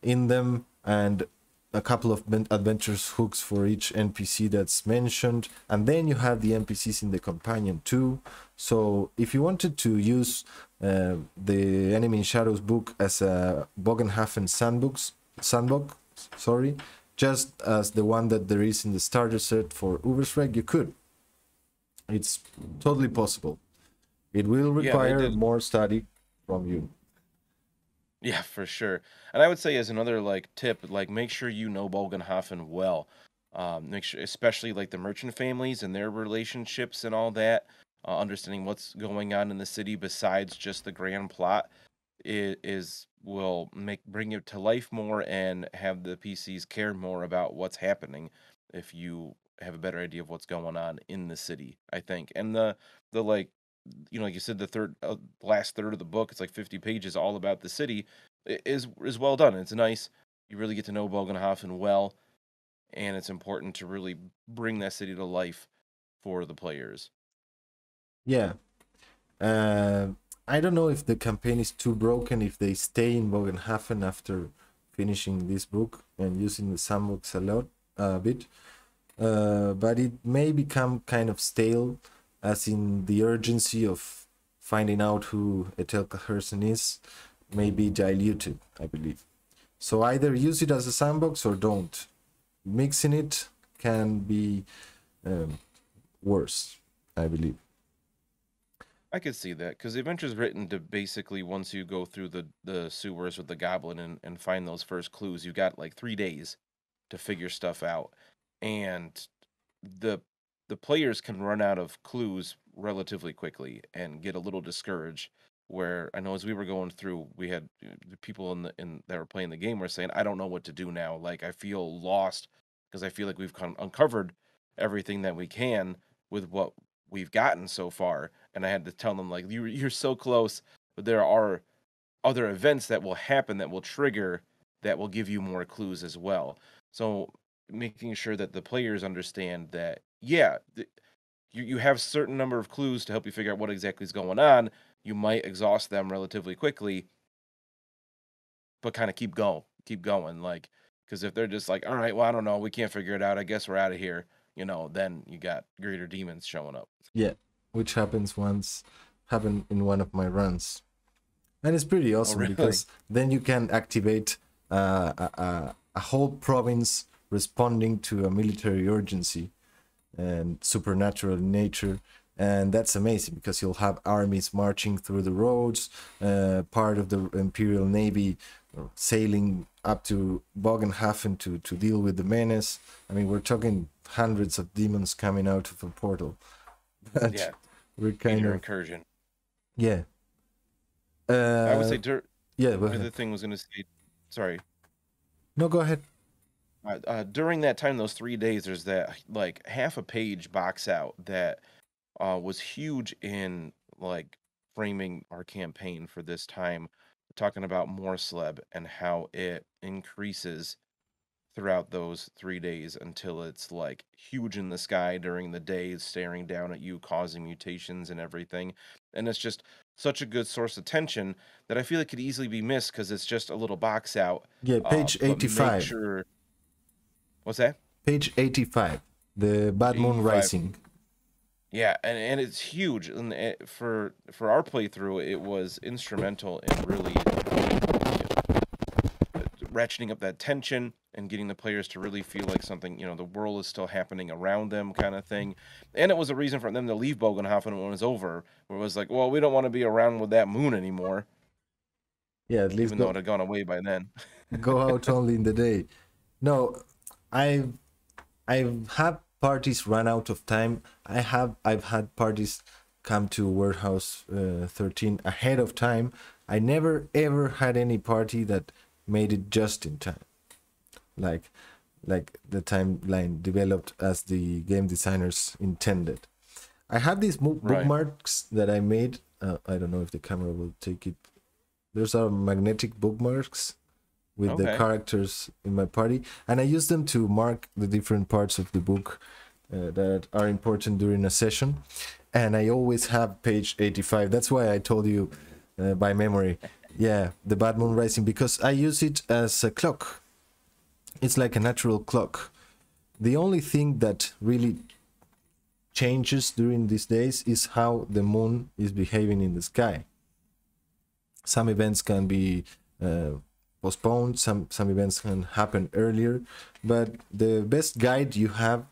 in them, and a couple of adventures hooks for each N P C that's mentioned, and then you have the N P Cs in the companion too. So if you wanted to use uh, the Enemy in Shadows book as a Bögenhafen sandbox, sandbox, sorry, just as the one that there is in the starter set for Übersreik, you could. It's totally possible. It will require yeah, more study from you. Yeah, for sure. And I would say as another like tip, like make sure you know Bögenhafen well. Um, make sure, especially like the merchant families and their relationships and all that. Uh, understanding what's going on in the city besides just the grand plot is, is will make bring it to life more and have the P Cs care more about what's happening if you have a better idea of what's going on in the city, I think. And the the like, you know, like you said, the third uh, last third of the book, it's like fifty pages all about the city, it is is well done. It's nice. You really get to know Bögenhafen well, and it's important to really bring that city to life for the players. Yeah. uh I don't know if the campaign is too broken if they stay in Bögenhafen after finishing this book and using the sandbox a lot a bit. Uh, but it may become kind of stale, as in the urgency of finding out who Etelka Herzen is may be diluted, I believe. So either use it as a sandbox or don't. Mixing it can be um, worse, I believe. I could see that, because the adventure is written to basically, once you go through the, the sewers with the goblin and, and find those first clues, you got like three days to figure stuff out. And the the players can run out of clues relatively quickly and get a little discouraged. Where I know as we were going through, we had people in the in that were playing the game were saying, "I don't know what to do now. Like I feel lost because I feel like we've con uncovered everything that we can with what we've gotten so far." And I had to tell them, like, "You you're so close, but there are other events that will happen that will trigger that will give you more clues as well." So making sure that the players understand that, yeah, th you, you have a certain number of clues to help you figure out what exactly is going on. You might exhaust them relatively quickly, but kind of keep going, keep going. Like, because if they're just like, all right, well, I don't know, we can't figure it out, I guess we're out of here. you know, then you got greater demons showing up. Yeah, which happens once, happened in one of my runs. And it's pretty awesome. Oh, really? Because then you can activate uh, a, a whole province responding to a military urgency and supernatural nature. And that's amazing because you'll have armies marching through the roads, uh, part of the Imperial Navy sailing up to Bögenhafen to, to deal with the menace. I mean, we're talking hundreds of demons coming out of a portal. But yeah. We're kind of... incursion. Yeah. Uh, I would say... Dur yeah, go ahead. The thing was going to say... Sorry. No, go ahead. Uh, uh, during that time, those three days, there's that, like, half a page box out that uh, was huge in, like, framing our campaign for this time, talking about Morsleb and how it increases throughout those three days until it's, like, huge in the sky during the day, staring down at you, causing mutations and everything. And it's just such a good source of tension that I feel it could easily be missed because it's just a little box out. Yeah, page uh, eighty-five. Sure... What's that? Page eighty-five, the Bad Moon Rising. Yeah, and, and it's huge. And it, for for our playthrough, it was instrumental in really ratcheting up that tension and getting the players to really feel like something, you know, the world is still happening around them kind of thing. And it was a reason for them to leave Bögenhafen when it was over, where it was like, well, we don't want to be around with that moon anymore. Yeah, at least even go, though it had gone away by then. Go out only in the day. No, I've, I've had parties run out of time. I have, I've had parties come to Warehouse uh, thirteen ahead of time. I never, ever had any party that made it just in time. Like, like the timeline developed as the game designers intended. I had these bookmarks right. that I made. Uh, I don't know if the camera will take it. Those are magnetic bookmarks with okay. the characters in my party, and I use them to mark the different parts of the book uh, that are important during a session. And I always have page eighty-five. That's why I told you uh, by memory. Yeah, the Bad Moon Rising, because I use it as a clock. It's like a natural clock. The only thing that really changes during these days is how the moon is behaving in the sky. Some events can be uh, postponed, some, some events can happen earlier, but the best guide you have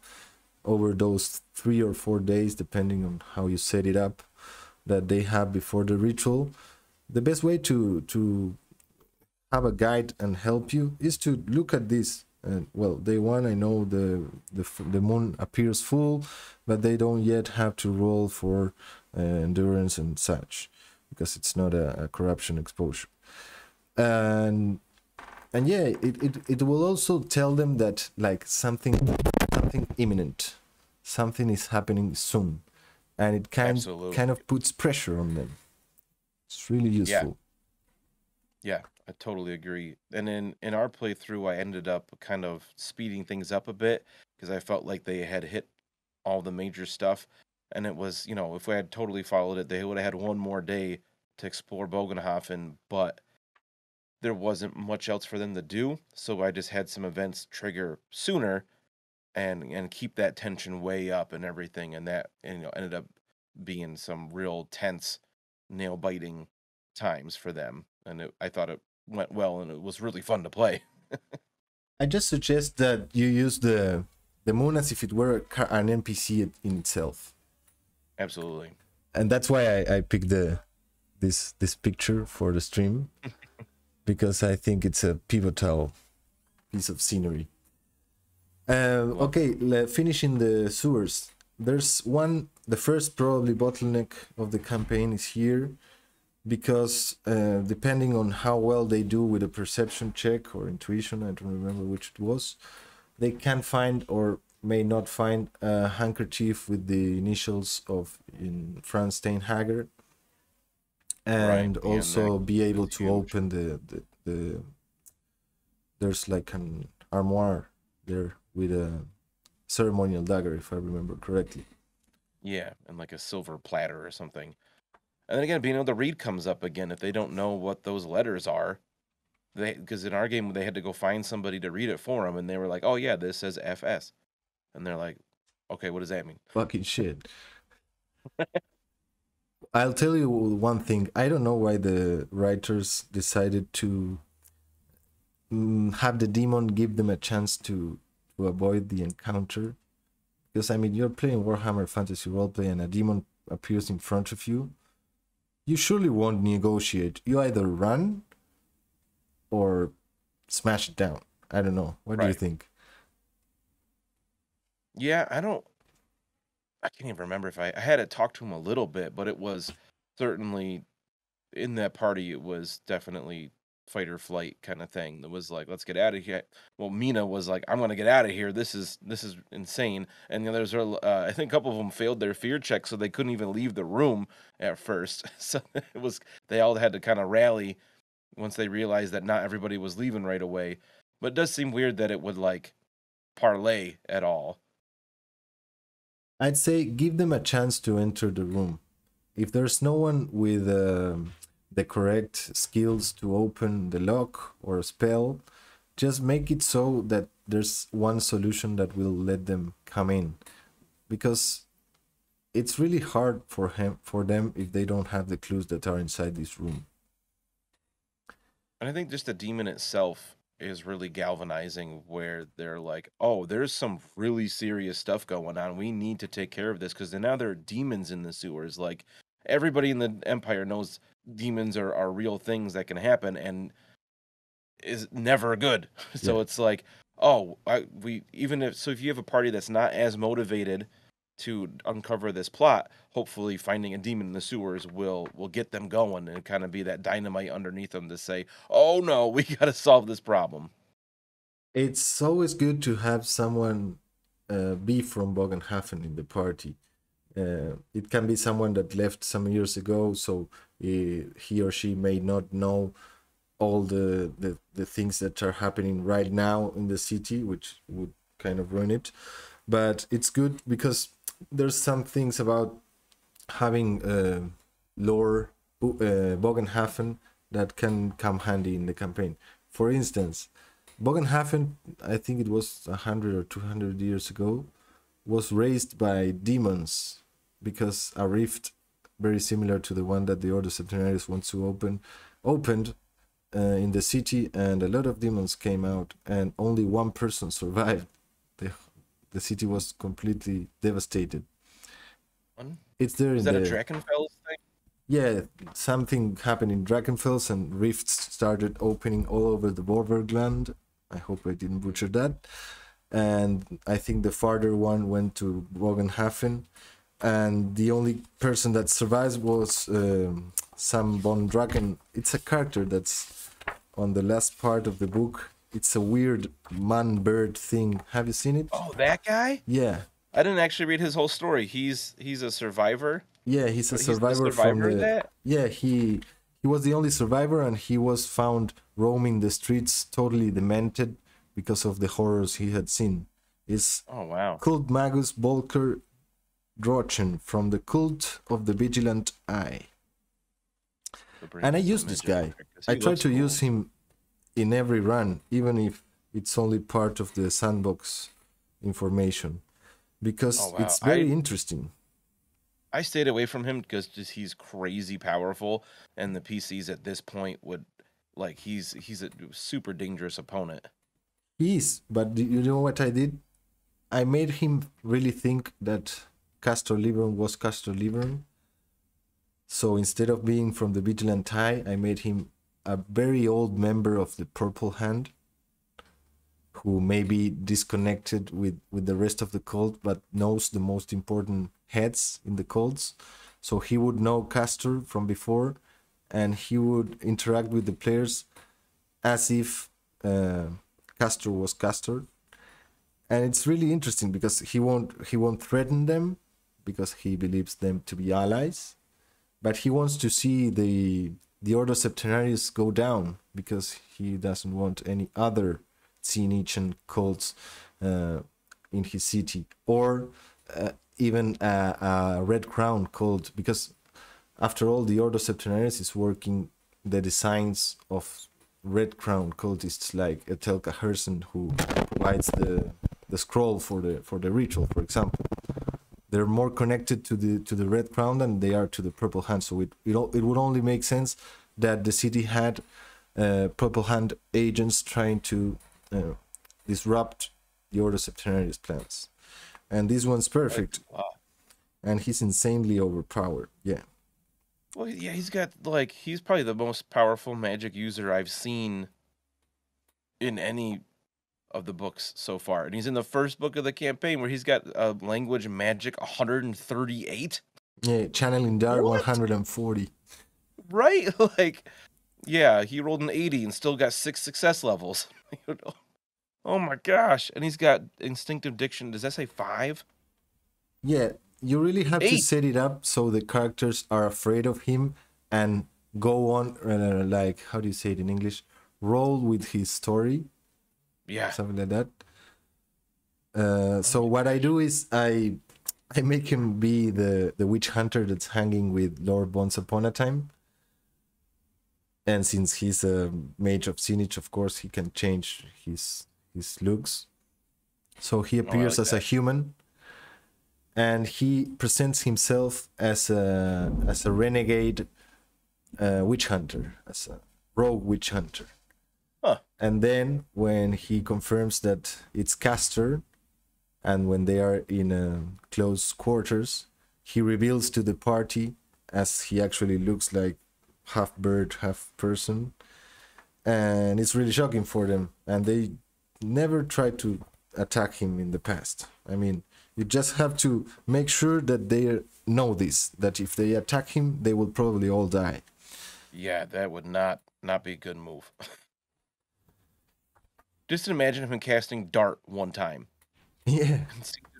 over those three or four days, depending on how you set it up, that they have before the ritual, the best way to to have a guide and help you is to look at this. And well, day one, I know the the, the moon appears full, but they don't yet have to roll for uh, endurance and such, because it's not a, a corruption exposure. And and yeah, it, it it will also tell them that like something something imminent, something is happening soon, and it kind Absolutely. kind of puts pressure on them. It's really useful. Yeah. Yeah. I totally agree. And in, in our playthrough, I ended up kind of speeding things up a bit because I felt like they had hit all the major stuff. And it was, you know, if we had totally followed it, they would have had one more day to explore Bögenhafen, but there wasn't much else for them to do. So I just had some events trigger sooner and and keep that tension way up and everything. And that, and, you know, ended up being some real tense, nail-biting times for them. And it, I thought it went well, and it was really fun to play. I just suggest that you use the the moon as if it were an N P C in itself. Absolutely. And that's why I, I picked the this this picture for the stream, because I think it's a pivotal piece of scenery. Um, well, okay, finishing the sewers. There's one, the first probably bottleneck of the campaign is here, because uh, depending on how well they do with a perception check or intuition, I don't remember which it was, they can find or may not find a handkerchief with the initials of in Franz Steinhager, and right. also yeah, be able to huge. open the, the the there's like an armoire there with a ceremonial dagger, if I remember correctly. Yeah, and like a silver platter or something. And then again, being able to read comes up again if they don't know what those letters are. They, because in our game, they had to go find somebody to read it for them, and they were like, oh, yeah, this says F S. And they're like, Okay, what does that mean? Fucking shit. I'll tell you one thing. I don't know why the writers decided to um, have the demon give them a chance to, to avoid the encounter. Because, I mean, you're playing Warhammer Fantasy Roleplay and a demon appears in front of you. You surely won't negotiate. You either run or smash it down. I don't know. What right. do you think? Yeah, I don't... I can't even remember if I, I had to talk to him a little bit, but it was certainly in that party. It was definitely fight or flight kind of thing. It was like, let's get out of here. Well, Mina was like, I'm going to get out of here. This is, this is insane. And the others are, uh, I think a couple of them failed their fear check, so they couldn't even leave the room at first. So it was, they all had to kind of rally once they realized that not everybody was leaving right away. But it does seem weird that it would like parlay at all. I'd say give them a chance to enter the room. If there's no one with uh, the correct skills to open the lock or spell, just make it so that there's one solution that will let them come in. Because it's really hard for him, for them if they don't have the clues that are inside this room. And I think just the demon itself is really galvanizing, where they're like, oh, there's some really serious stuff going on. We need to take care of this, because now there are demons in the sewers. Like, everybody in the Empire knows demons are, are real things that can happen and is never good. Yeah. So it's like, oh, I, we even if so if you have a party that's not as motivated to uncover this plot, hopefully finding a demon in the sewers will will get them going and kind of be that dynamite underneath them to say, oh no, we got to solve this problem. It's always good to have someone uh, be from Bögenhafen in the party. Uh, it can be someone that left some years ago, so he, he or she may not know all the, the, the things that are happening right now in the city, which would kind of ruin it. But it's good because there's some things about having uh, lore uh, Bögenhafen that can come handy in the campaign. For instance, Bögenhafen, I think it was a hundred or two hundred years ago, was raised by demons because a rift very similar to the one that the Ordo Septenarius wants to open opened uh, in the city, and a lot of demons came out and only one person survived. The, the city was completely devastated. It's there is in that the... a Drakenfels thing? Yeah, something happened in Drakenfels and rifts started opening all over the Borverland. I hope I didn't butcher that. And I think the farther one went to Bögenhafen, and the only person that survived was uh, Sam von Draken. It's a character that's on the last part of the book. It's a weird man-bird thing. Have you seen it? Oh, that guy? Yeah. I didn't actually read his whole story. He's he's a survivor. Yeah, he's a survivor, he's the survivor from the, that? Yeah, he he was the only survivor, and he was found roaming the streets totally demented because of the horrors he had seen. It's oh wow. Cult Magus Volker Drochen from the Cult of the Vigilant Eye. And I used this guy. I tried to cool. use him in every run, even if it's only part of the sandbox information. Because oh, wow. it's very I, interesting. I stayed away from him because just he's crazy powerful, and the P Cs at this point would like he's he's a super dangerous opponent. He is, but you know what I did? I made him really think that Castor Liberum was Castor Liberum. So instead of being from the Vigilant Eye, I made him a very old member of the Purple Hand, who may be disconnected with, with the rest of the cult, but knows the most important heads in the cults. So he would know Castor from before, and he would interact with the players as if uh, Castor was Castor. And it's really interesting because he won't, he won't threaten them, because he believes them to be allies, but he wants to see the, the Ordo Septenarius go down, because he doesn't want any other Tzeentch cults uh, in his city, or uh, even a, a Red Crown cult, because after all, the Ordo Septenarius is working the designs of Red Crown cultists like Etelka Herzen, who provides the the scroll for the for the ritual, for example. they're more connected to the to the Red Crown than they are to the Purple Hand. So it it, it would only make sense that the city had uh, Purple Hand agents trying to uh, disrupt the Ordo Septenarius plans. And this one's perfect. Right. Wow. And he's insanely overpowered. Yeah. Well, yeah, he's got, like, he's probably the most powerful magic user I've seen in any of the books so far. And he's in the first book of the campaign where he's got uh, language magic one hundred thirty-eight. Yeah, channeling dar one hundred forty. Right? Like, yeah, he rolled an eighty and still got six success levels. You know? Oh my gosh. And he's got instinctive diction. Does that say five? Yeah. You really have Eight. to set it up so the characters are afraid of him and go on, uh, like, how do you say it in English? Roll with his story. Yeah. Something like that. Uh, so what I do is I I make him be the, the witch hunter that's hanging with Lord Once Upon a Time. And since he's a mage of Tzeentch, of course, he can change his, his looks. So he appears oh, like as that. a human. And he presents himself as a as a renegade uh, witch hunter, as a rogue witch hunter. Huh. And then when he confirms that it's Castor, and when they are in uh, close quarters, he reveals to the party, as he actually looks like half bird, half person. And it's really shocking for them. And they never tried to attack him in the past. I mean... You just have to make sure that they know this, that if they attack him, they will probably all die. Yeah, that would not, not be a good move. Just imagine him casting Dart one time. Yeah.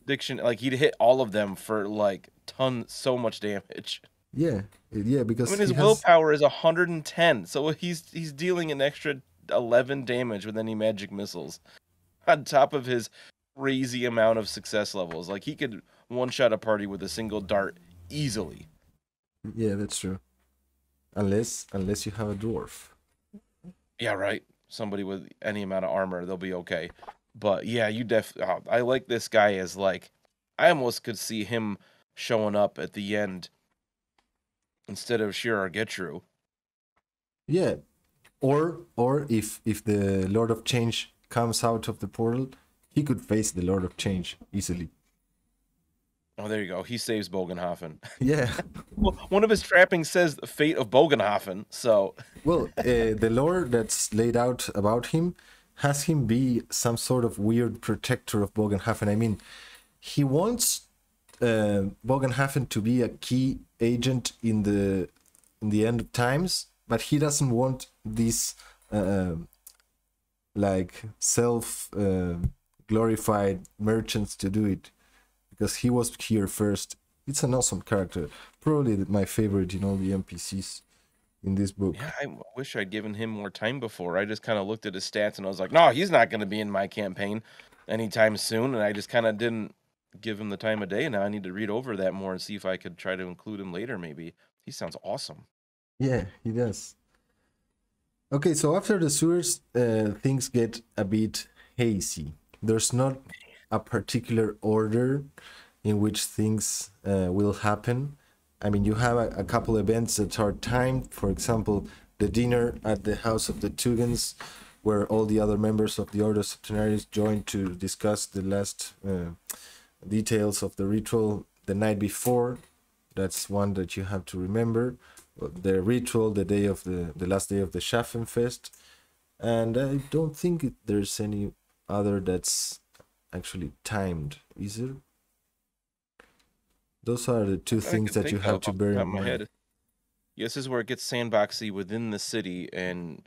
Addiction, like, he'd hit all of them for, like, ton, so much damage. Yeah, yeah, because I mean, his has... willpower is one hundred ten, so he's he's dealing an extra eleven damage with any magic missiles. On top of his... crazy amount of success levels. Like, he could one-shot a party with a single dart easily. Yeah, that's true. Unless unless you have a dwarf. Yeah, right. Somebody with any amount of armor, they'll be okay. But, yeah, you def... Oh, I like this guy as, like... I almost could see him showing up at the end instead of Shirar Getru. Yeah. Or, or if, if the Lord of Change comes out of the portal... He could face the Lord of Change easily. Oh, there you go. He saves Bögenhafen. Yeah. Well, one of his trappings says the fate of Bögenhafen, so... Well, uh, the lore that's laid out about him has him be some sort of weird protector of Bögenhafen. I mean, he wants uh, Bögenhafen to be a key agent in the, in the end of times, but he doesn't want this, uh, like, self... Uh, glorified merchants to do it, because he was here first. It's an awesome character, probably my favorite in all the N P Cs in this book. Yeah, I wish I'd given him more time before. I just kind of looked at his stats and I was like, no, he's not going to be in my campaign anytime soon, and I just kind of didn't give him the time of day. Now I need to read over that more and see if I could try to include him later. Maybe he sounds awesome. Yeah, he does. Okay, so after the sewers, uh, things get a bit hazy. There's not a particular order in which things uh, will happen. I mean, you have a, a couple events that are timed. For example, the dinner at the house of the Teugens, where all the other members of the Ordo Septenarius joined to discuss the last uh, details of the ritual the night before. That's one that you have to remember. The ritual, the day of the, the last day of the Schaffenfest. And I don't think there's any... other that's actually timed. Is there? Those are the two I things that you have to bear in mind. Head. Yes, this is where it gets sandboxy within the city, and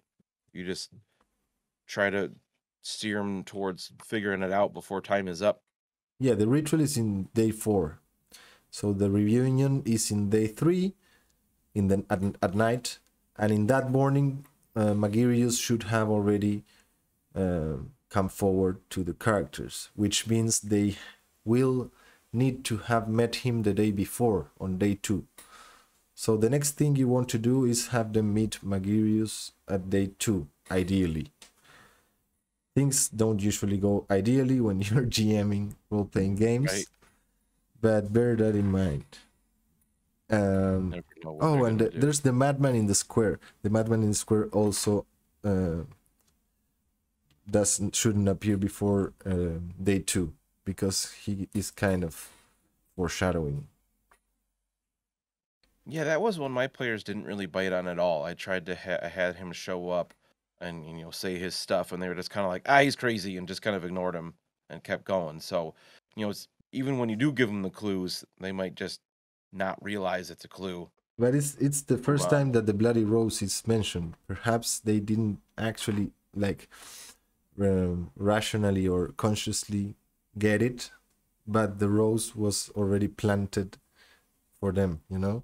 you just try to steer them towards figuring it out before time is up. Yeah, the ritual is in day four. So the reunion is in day three, in the, at, at night. And in that morning, uh, Magirius should have already... Uh, come forward to the characters, which means they will need to have met him the day before, on day two. So the next thing you want to do is have them meet Magirius at day two, ideally. Things don't usually go ideally when you're GMing role-playing games, right. but bear that in mind. Um, oh, and the, there's the madman in the square. The madman in the square also uh, doesn't shouldn't appear before uh, day two, because he is kind of foreshadowing. Yeah, that was one my players didn't really bite on at all. I tried to ha I had him show up and, you know, say his stuff, and they were just kind of like, ah, he's crazy, and just kind of ignored him and kept going. So, you know, it's, even when you do give them the clues, they might just not realize it's a clue. But it's it's the first wow. time that the Bloody Rose is mentioned. Perhaps they didn't actually, like, um, rationally or consciously get it, but the rose was already planted for them, you know?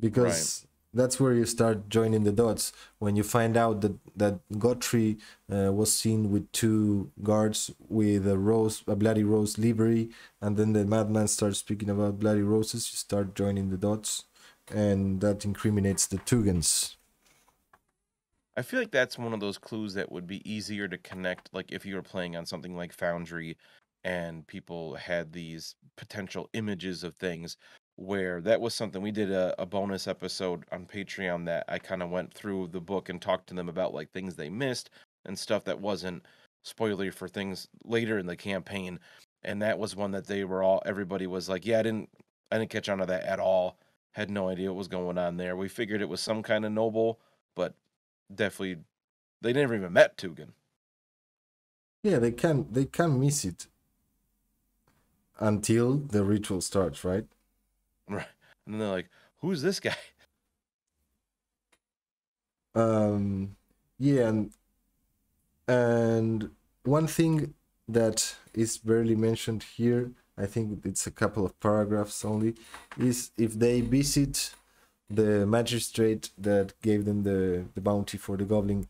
Because right. that's where you start joining the dots. When you find out that, that Godfrey uh, was seen with two guards with a rose, a bloody rose livery, and then the madman starts speaking about bloody roses, you start joining the dots, and that incriminates the Teugens. I feel like that's one of those clues that would be easier to connect, like if you were playing on something like Foundry and people had these potential images of things, where that was something we did a, a bonus episode on Patreon that I kind of went through the book and talked to them about like things they missed and stuff that wasn't spoiler for things later in the campaign. And that was one that they were all, everybody was like, yeah, I didn't, I didn't catch on to that at all. Had no idea what was going on there. We figured it was some kind of noble, but definitely they never even met Teugen. Yeah, they can, they can miss it until the ritual starts, right? Right, and then they're like, "Who's this guy?" Um, yeah, and, and one thing that is barely mentioned here, I think it's a couple of paragraphs only, is if they visit the magistrate that gave them the the bounty for the goblin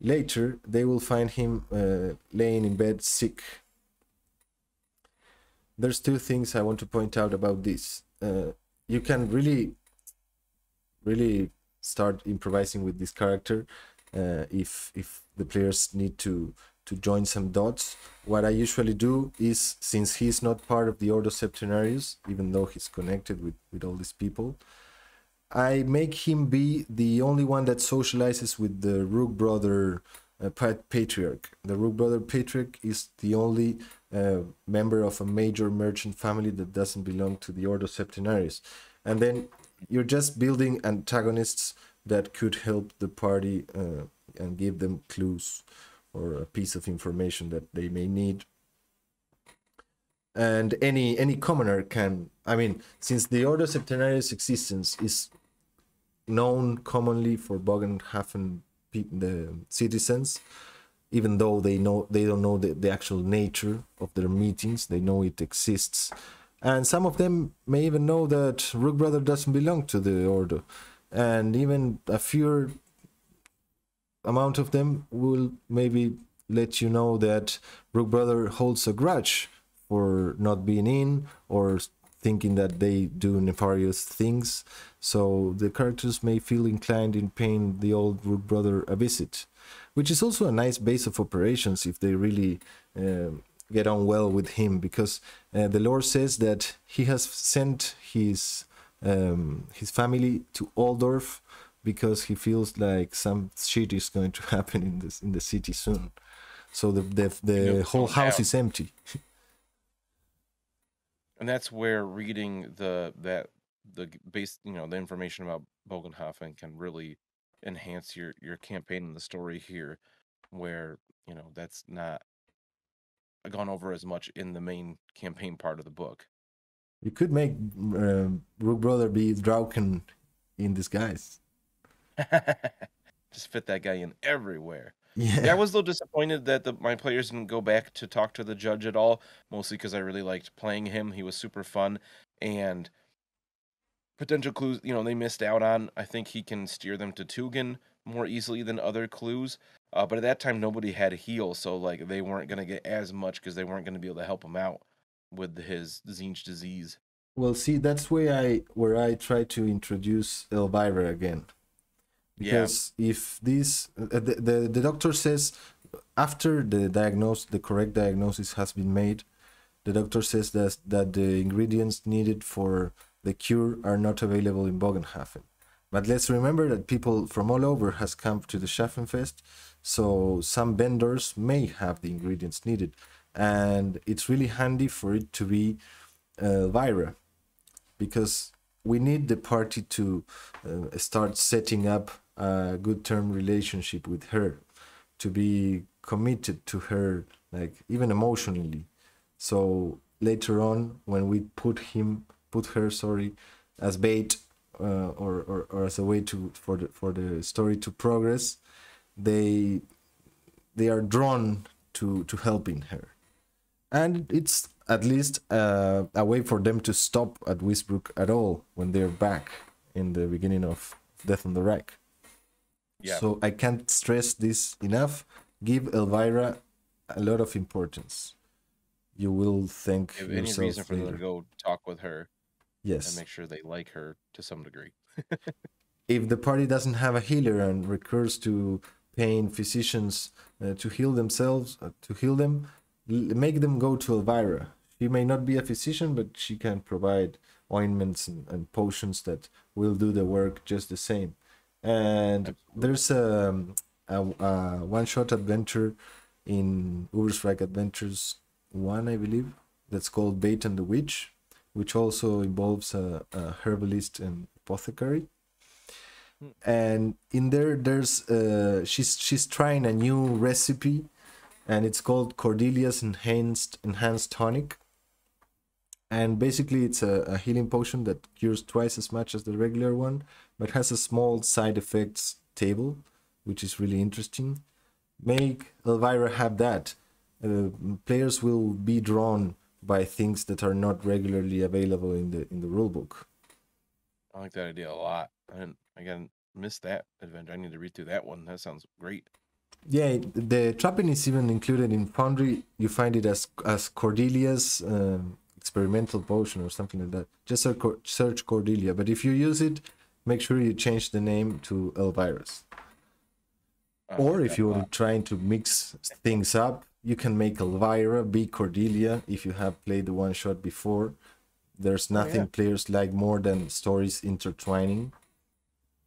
later, they will find him uh, laying in bed sick. There's two things I want to point out about this. Uh, you can really, really start improvising with this character uh, if if the players need to to join some dots. What I usually do is, since he's not part of the Ordo Septenarius, even though he's connected with, with all these people, I make him be the only one that socializes with the Rook Brother uh, Patriarch. The Rook Brother Patriarch is the only Uh, member of a major merchant family that doesn't belong to the Ordo Septenarius, and then you're just building antagonists that could help the party uh, and give them clues or a piece of information that they may need. And any any commoner can, I mean, since the Ordo Septenarius existence is known commonly for Bögenhafen the citizens, even though they know they don't know the, the actual nature of their meetings, they know it exists. And some of them may even know that Rook Brother doesn't belong to the Ordo. And even a fewer amount of them will maybe let you know that Rook Brother holds a grudge for not being in or thinking that they do nefarious things. So the characters may feel inclined in paying the old Rook Brother a visit, which is also a nice base of operations if they really uh, get on well with him, because uh, the lore says that he has sent his um, his family to Altdorf because he feels like some shit is going to happen in this in the city soon. So the the, the whole house is empty. And that's where reading the that the base, you know, the information about Bögenhafen can really enhance your your campaign and the story here, where, you know, that's not gone over as much in the main campaign part of the book. You could make uh, Rook Brother be Drauken in disguise. Just fit that guy in everywhere. Yeah. Yeah, I was a little disappointed that the, my players didn't go back to talk to the judge at all, mostly because I really liked playing him. He was super fun, and potential clues, you know, they missed out on. I think he can steer them to Teugen more easily than other clues. Uh, but at that time, nobody had a heal, so, like, they weren't going to get as much because they weren't going to be able to help him out with his Tzeentch disease. Well, see, that's where I, where I try to introduce Elvira again. Because yeah. if this, uh, the, the, the doctor says, after the diagnosis, the correct diagnosis has been made, The doctor says that, that the ingredients needed for the cure are not available in Bögenhafen. But let's remember that people from all over has come to the Schaffenfest, so some vendors may have the ingredients needed. And it's really handy for it to be Elvira, uh, because we need the party to uh, start setting up a good term relationship with her, to be committed to her, like even emotionally. So later on, when we put him, put her, sorry, as bait uh, or, or or as a way to for the for the story to progress, they they are drawn to to helping her. And it's at least uh, a way for them to stop at Wiesbrook at all when they're back in the beginning of Death on the Reik. Yeah. So I can't stress this enough. Give Elvira a lot of importance. You will thank yourself. If any reason for them to go talk with her, yes, and make sure they like her to some degree. If the party doesn't have a healer and recurs to paying physicians uh, to heal themselves, uh, to heal them, make them go to Elvira. She may not be a physician, but she can provide ointments and, and potions that will do the work just the same. And absolutely, there's a, a, a one-shot adventure in Übersreik Adventures one, I believe, that's called Bait and the Witch, which also involves a, a herbalist and apothecary. Mm. And in there, there's uh, she's she's trying a new recipe, and it's called Cordelia's Enhanced Enhanced Tonic. And basically it's a, a healing potion that cures twice as much as the regular one, but has a small side effects table, which is really interesting. Make Elvira have that. Uh, players will be drawn by things that are not regularly available in the in the rulebook. I like that idea a lot. I didn't, again, miss that adventure. I need to read through that one. That sounds great. Yeah, the trapping is even included in Foundry. You find it as as Cordelia's uh, experimental potion or something like that. Just search Cordelia. But if you use it, make sure you change the name to Elvira's. I or like if you're trying to mix things up, you can make Elvira be Cordelia if you have played the one shot before. There's nothing oh, yeah. players like more than stories intertwining,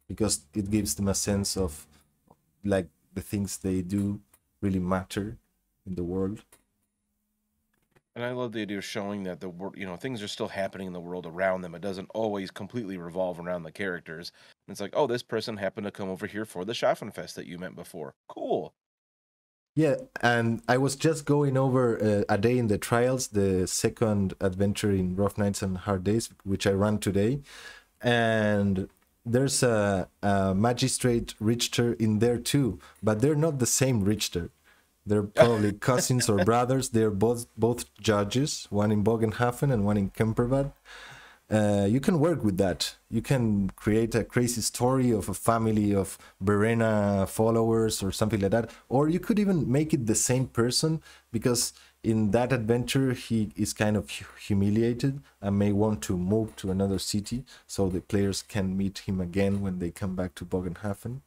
because it gives them a sense of like the things they do really matter in the world. And I love the idea of showing that the world, you know, things are still happening in the world around them. It doesn't always completely revolve around the characters. And it's like, oh, this person happened to come over here for the Schaffenfest that you met before. Cool. Yeah, and I was just going over uh, A Day in the Trials, the second adventure in Rough Nights and Hard Days, which I run today. And there's a, a magistrate Richter in there too, but they're not the same Richter. They're probably cousins or brothers. They're both both judges, one in Bögenhafen and one in Kemperbad. Uh, you can work with that. You can create a crazy story of a family of Berena followers or something like that. Or you could even make it the same person, because in that adventure he is kind of humiliated and may want to move to another city, so the players can meet him again when they come back to Bögenhafen.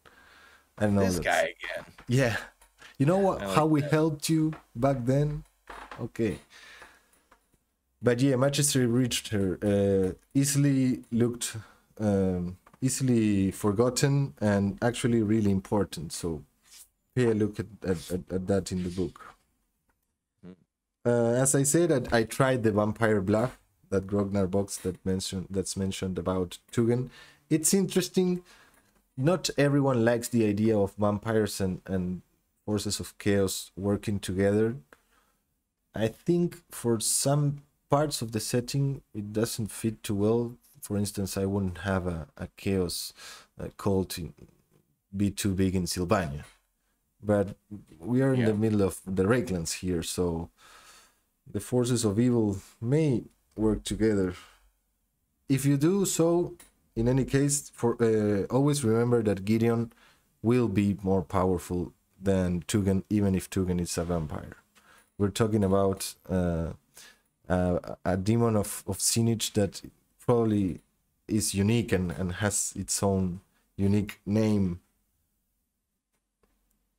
I don't know. This that's... guy again. Yeah. You know what, like how we that. helped you back then? Okay. But yeah, Magistrate Richter uh, easily looked, um, easily forgotten and actually really important. So pay a look at, at, at, at that in the book. Uh, as I said, I, I tried the Vampire Bluff, that Grognar box that mentioned, that's mentioned about Teugen. It's interesting. Not everyone likes the idea of vampires and, and forces of chaos working together. I think for some parts of the setting it doesn't fit too well. For instance, I wouldn't have a, a chaos uh, cult in, be too big in Sylvania. But we are in yeah. the middle of the Reiklands here, so the forces of evil may work together. If you do so, in any case, for uh, always remember that Gideon will be more powerful than Teugen, even if Teugen is a vampire. We're talking about uh, uh, a demon of, of Tzeentch that probably is unique and, and has its own unique name.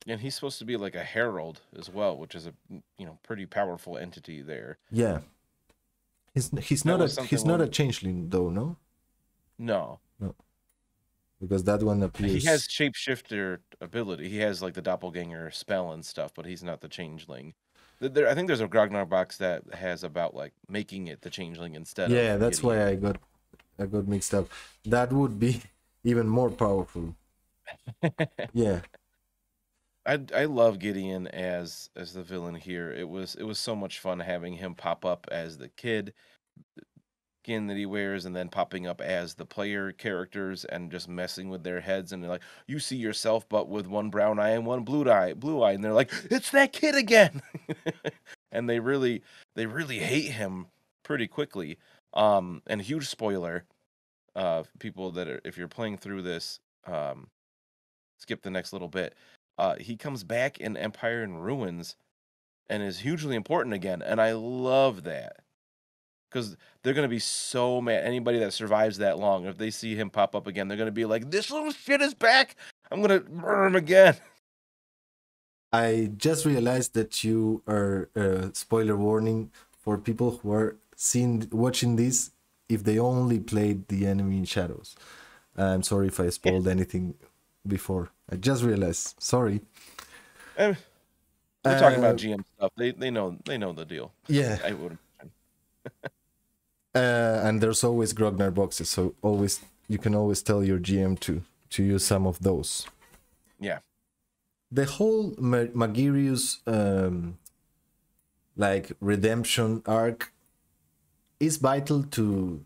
And he's supposed to be like a herald as well, which is a you know pretty powerful entity there. Yeah, He's he's not a he's not a changeling though, no? No. No. Because that one appears. He has shapeshifter ability. He has like the doppelganger spell and stuff, but he's not the changeling. There, I think there's a Grognar box that has about like making it the changeling instead. Yeah, of that's Gideon. why I got I got mixed up. That would be even more powerful. Yeah. I, I love Gideon as as the villain here. It was it was so much fun having him pop up as the kid skin that he wears, and then popping up as the player characters and just messing with their heads. And they're like, "You see yourself, but with one brown eye and one blue eye, blue eye." And they're like, "It's that kid again!" And they really they really hate him pretty quickly. Um, and huge spoiler, uh, people that are, if you're playing through this, um, skip the next little bit. Uh, he comes back in Empire in Ruins and is hugely important again. And I love that because they're going to be so mad. Anybody that survives that long, if they see him pop up again, they're going to be like, this little shit is back. I'm going to murder him again. I just realized that you are uh, spoiler warning for people who are seeing, watching this if they only played the Enemy in Shadows. I'm sorry if I spoiled anything before. I just realized. Sorry. We're uh, talking about G M stuff. They they know they know the deal. Yeah. I would. uh, and there's always Grognar boxes, so always you can always tell your G M to to use some of those. Yeah. The whole Mag Magirius um, like redemption arc is vital to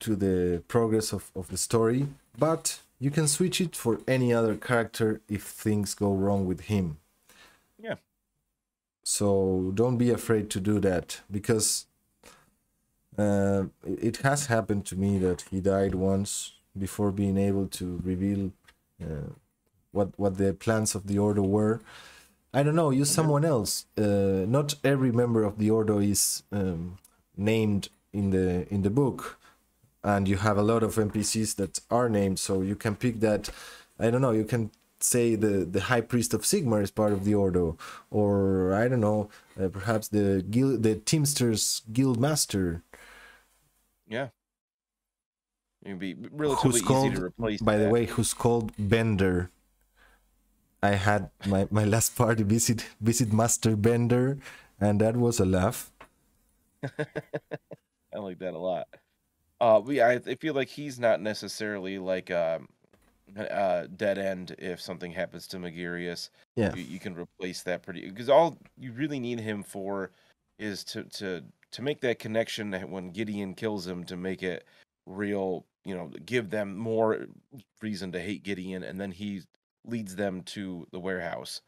to the progress of of the story, but you can switch it for any other character if things go wrong with him. Yeah. So don't be afraid to do that, because uh, it has happened to me that he died once before being able to reveal uh, what what the plans of the Ordo were. I don't know, use someone else. Uh, not every member of the Ordo is um, named in the in the book. And you have a lot of N P Cs that are named, so you can pick that. I don't know, you can say the, the High Priest of Sigma is part of the Ordo, or I don't know, uh, perhaps the guild, the Teamsters Guild Master. Yeah. It'd be relatively easy to replace. By the way, who's called Bender. I had my, my last party visit, visit Master Bender, and that was a laugh. I like that a lot. Uh, we I, I feel like he's not necessarily like a, a dead end if something happens to Magirius. Yeah, you, you can replace that pretty, because all you really need him for is to to to make that connection when Gideon kills him, to make it real. You know, give them more reason to hate Gideon, and then he leads them to the warehouse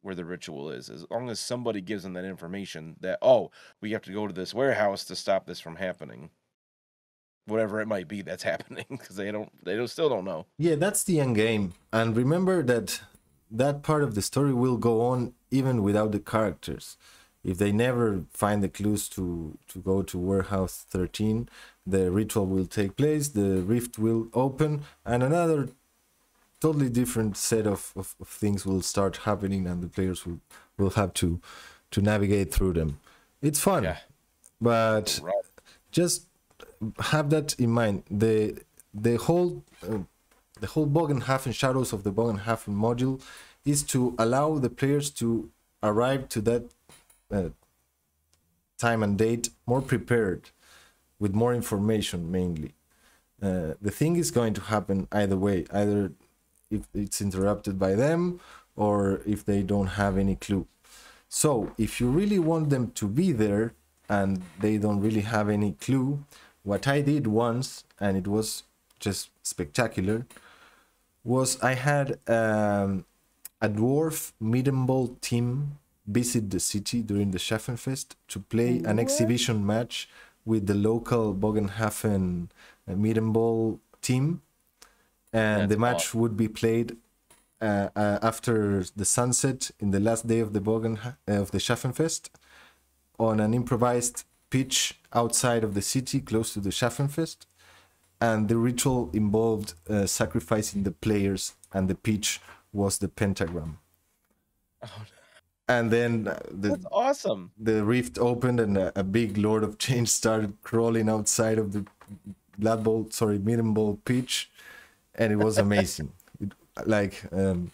where the ritual is. As long as somebody gives them that information that, oh, we have to go to this warehouse to stop this from happening. Whatever it might be that's happening, because they don't they don't still don't know. Yeah, that's the end game. And remember that that part of the story will go on even without the characters. If they never find the clues to to go to warehouse thirteen, the ritual will take place, the rift will open, and another totally different set of, of, of things will start happening, and the players will will have to to navigate through them. It's fun. Yeah. But right. just have that in mind. The the whole uh, the whole Bögenhafen, Shadows of the Bögenhafen module is to allow the players to arrive to that uh, time and date more prepared, with more information mainly. Uh, the thing is going to happen either way, either if it's interrupted by them or if they don't have any clue. So if you really want them to be there and they don't really have any clue, what I did once, and it was just spectacular, was I had um, a dwarf medium-ball team visit the city during the Schaffenfest to play an exhibition match with the local Bögenhafen medium-ball team. And That's the match awesome. would be played uh, uh, after the sunset in the last day of the, Bögenha uh, of the Schaffenfest on an improvised pitch outside of the city, close to the Schaffenfest, and the ritual involved uh, sacrificing the players, and the pitch was the pentagram. Oh, And then the, that's awesome. The rift opened and a, a big Lord of Change started crawling outside of the Blood Bowl, sorry, Medium Bowl pitch, and it was amazing. It, like um,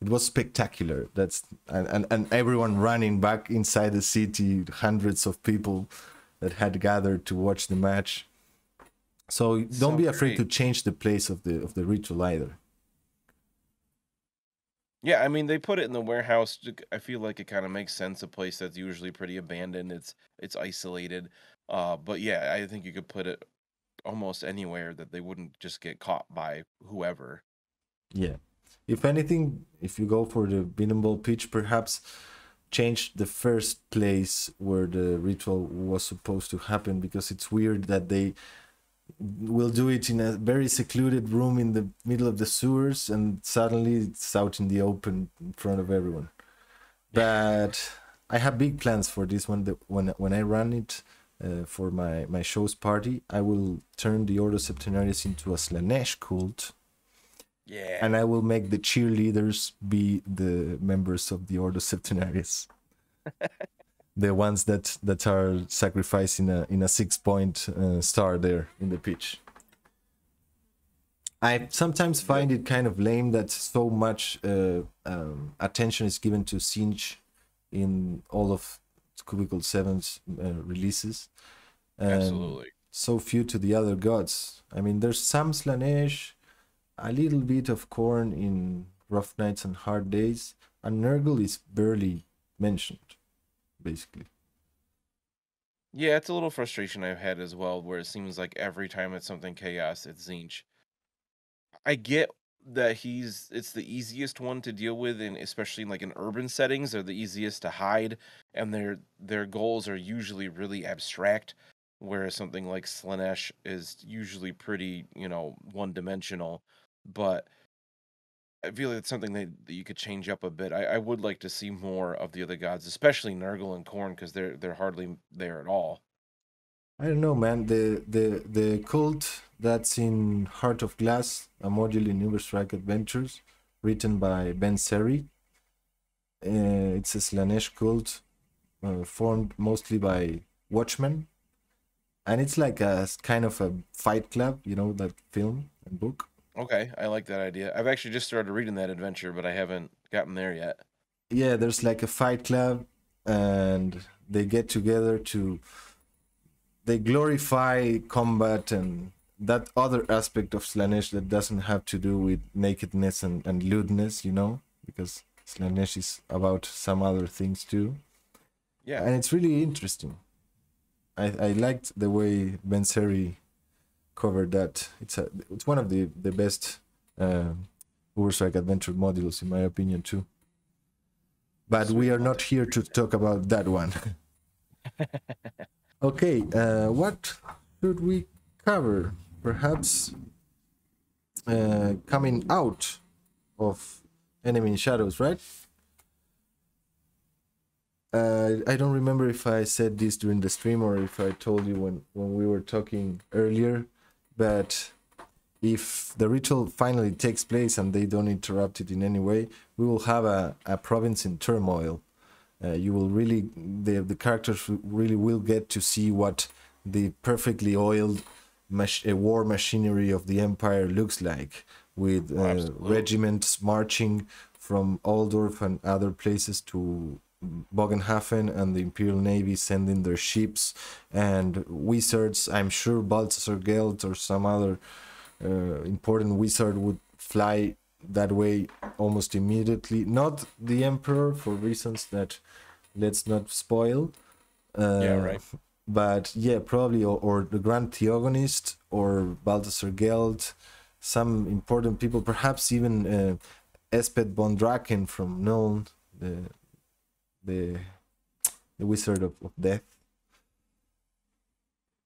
it was spectacular. That's and, and and everyone running back inside the city, hundreds of people that had gathered to watch the match. So don't so be afraid great. to change the place of the of the ritual either. Yeah, I mean, they put it in the warehouse. I feel like it kind of makes sense. A place that's usually pretty abandoned. It's it's isolated. Uh, but yeah, I think you could put it almost anywhere that they wouldn't just get caught by whoever. Yeah. If anything, if you go for the minimal pitch, perhaps change the first place where the ritual was supposed to happen, because it's weird that they will do it in a very secluded room in the middle of the sewers, and suddenly it's out in the open in front of everyone. But I have big plans for this one. That when when I run it uh, for my my show's party, I will turn the Ordo Septenarius into a Slaanesh cult. Yeah. And I will make the cheerleaders be the members of the Ordo Septenarius. The ones that that are sacrificing a in a six point uh, star there in the pitch. I sometimes find it kind of lame that so much uh, um, attention is given to Tzeentch in all of Cubicle seven's uh, releases. And absolutely. So few to the other gods. I mean, there's some Slaanesh, a little bit of Khorne in Rough Nights and Hard Days, and Nurgle is barely mentioned. Basically, yeah, it's a little frustration I've had as well, where it seems like every time it's something chaos, it's Tzeentch. I get that he's it's the easiest one to deal with, and especially in like in urban settings, they're the easiest to hide, and their their goals are usually really abstract, whereas something like Slaanesh is usually pretty, you know, one dimensional. But I feel like it's something that you could change up a bit. I, I would like to see more of the other gods, especially Nurgle and Khorne, because they're they're hardly there at all. I don't know, man. The the the cult that's in Heart of Glass, a module in Übersreik Adventures, written by Ben Seri. Uh, it's a Slaanesh cult uh, formed mostly by Watchmen, and it's like a kind of a Fight Club, you know, that film and book. Okay, I like that idea. I've actually just started reading that adventure, but I haven't gotten there yet. Yeah, there's like a fight club, and they get together to... They glorify combat and that other aspect of Slaanesh that doesn't have to do with nakedness and, and lewdness, you know? Because Slaanesh is about some other things too. Yeah. And it's really interesting. I, I liked the way Ben Seri covered that. It's a, it's one of the the best uh, Übersreik Adventure modules in my opinion too. But we are not here to talk about that one. Okay, uh, what should we cover? Perhaps uh, coming out of Enemy in Shadows, right? Uh, I don't remember if I said this during the stream or if I told you when when we were talking earlier. But if the ritual finally takes place and they don't interrupt it in any way, we will have a, a province in turmoil. Uh, you will really, the, the characters really will get to see what the perfectly oiled mach war machinery of the Empire looks like, with uh, regiments marching from Altdorf and other places to Bögenhafen, and the Imperial Navy sending their ships, and wizards. I'm sure Balthazar Geld or some other uh, important wizard would fly that way almost immediately. Not the Emperor, for reasons that let's not spoil. Uh, yeah, right. But yeah, probably, or, or the Grand Theogonist, or Balthazar Geld, some important people, perhaps even uh, Espet von Draken from Nuln, the The, the wizard of, of death,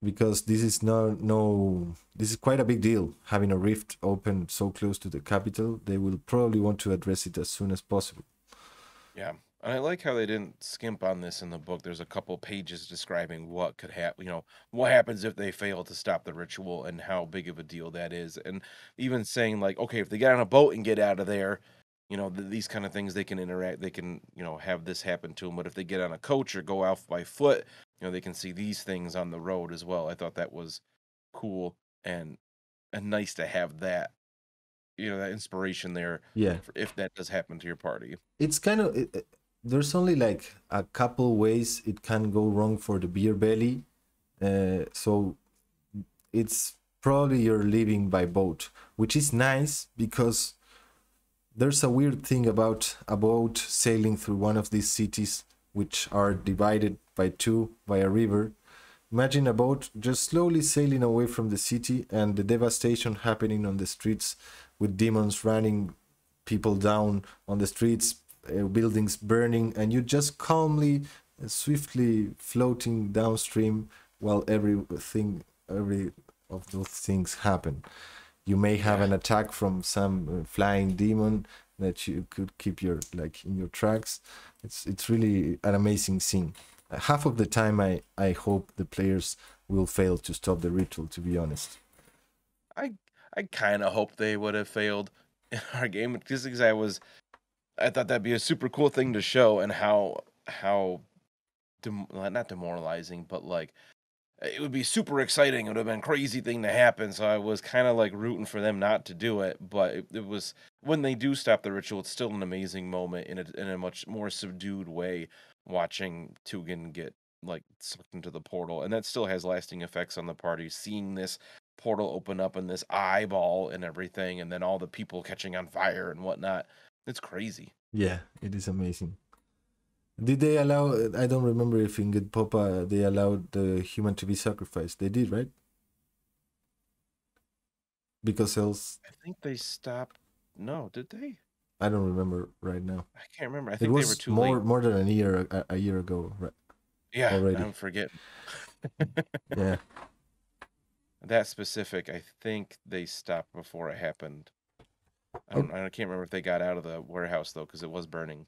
because this is no no this is quite a big deal, having a rift open so close to the capital. They will probably want to address it as soon as possible. Yeah, and I like how they didn't skimp on this in the book. There's a couple pages describing what could happen, you know, what happens if they fail to stop the ritual and how big of a deal that is, and even saying like, okay, if they get on a boat and get out of there, you know, th these kind of things, they can interact, they can, you know, have this happen to them. But if they get on a coach or go out by foot, you know, they can see these things on the road as well. I thought that was cool and, and nice to have that, you know, that inspiration there. Yeah. For, if that does happen to your party. It's kind of, it, it, there's only like a couple ways it can go wrong for the beer belly. Uh, so it's probably you're leaving by boat, which is nice because there's a weird thing about a boat sailing through one of these cities, which are divided by two by a river. Imagine a boat just slowly sailing away from the city and the devastation happening on the streets with demons running people down on the streets, uh, buildings burning, and you just calmly, uh, swiftly floating downstream while everything, every of those things happen. You may have an attack from some uh, flying demon that you could keep your like in your tracks. It's it's really an amazing scene. Uh, half of the time, I I hope the players will fail to stop the ritual. To be honest, I I kind of hope they would have failed in our game just because I was I thought that'd be a super cool thing to show, and how how dem not demoralizing, but like. It would be super exciting. It would have been a crazy thing to happen. So I was kind of like rooting for them not to do it. But it, it was when they do stop the ritual, it's still an amazing moment in a, in a much more subdued way. Watching Teugen get like sucked into the portal, and that still has lasting effects on the party. Seeing this portal open up and this eyeball and everything, and then all the people catching on fire and whatnot. It's crazy. Yeah, it is amazing. Did they allow, I don't remember if in Gapapa they allowed the human to be sacrificed. They did, right? Because else... I think they stopped... No, did they? I don't remember right now. I can't remember. I think they were too late. It was more than a year, a, a year ago. Right? Yeah, already. I don't forget. Yeah. That specific, I think they stopped before it happened. I, don't, I can't remember if they got out of the warehouse, though, because it was burning.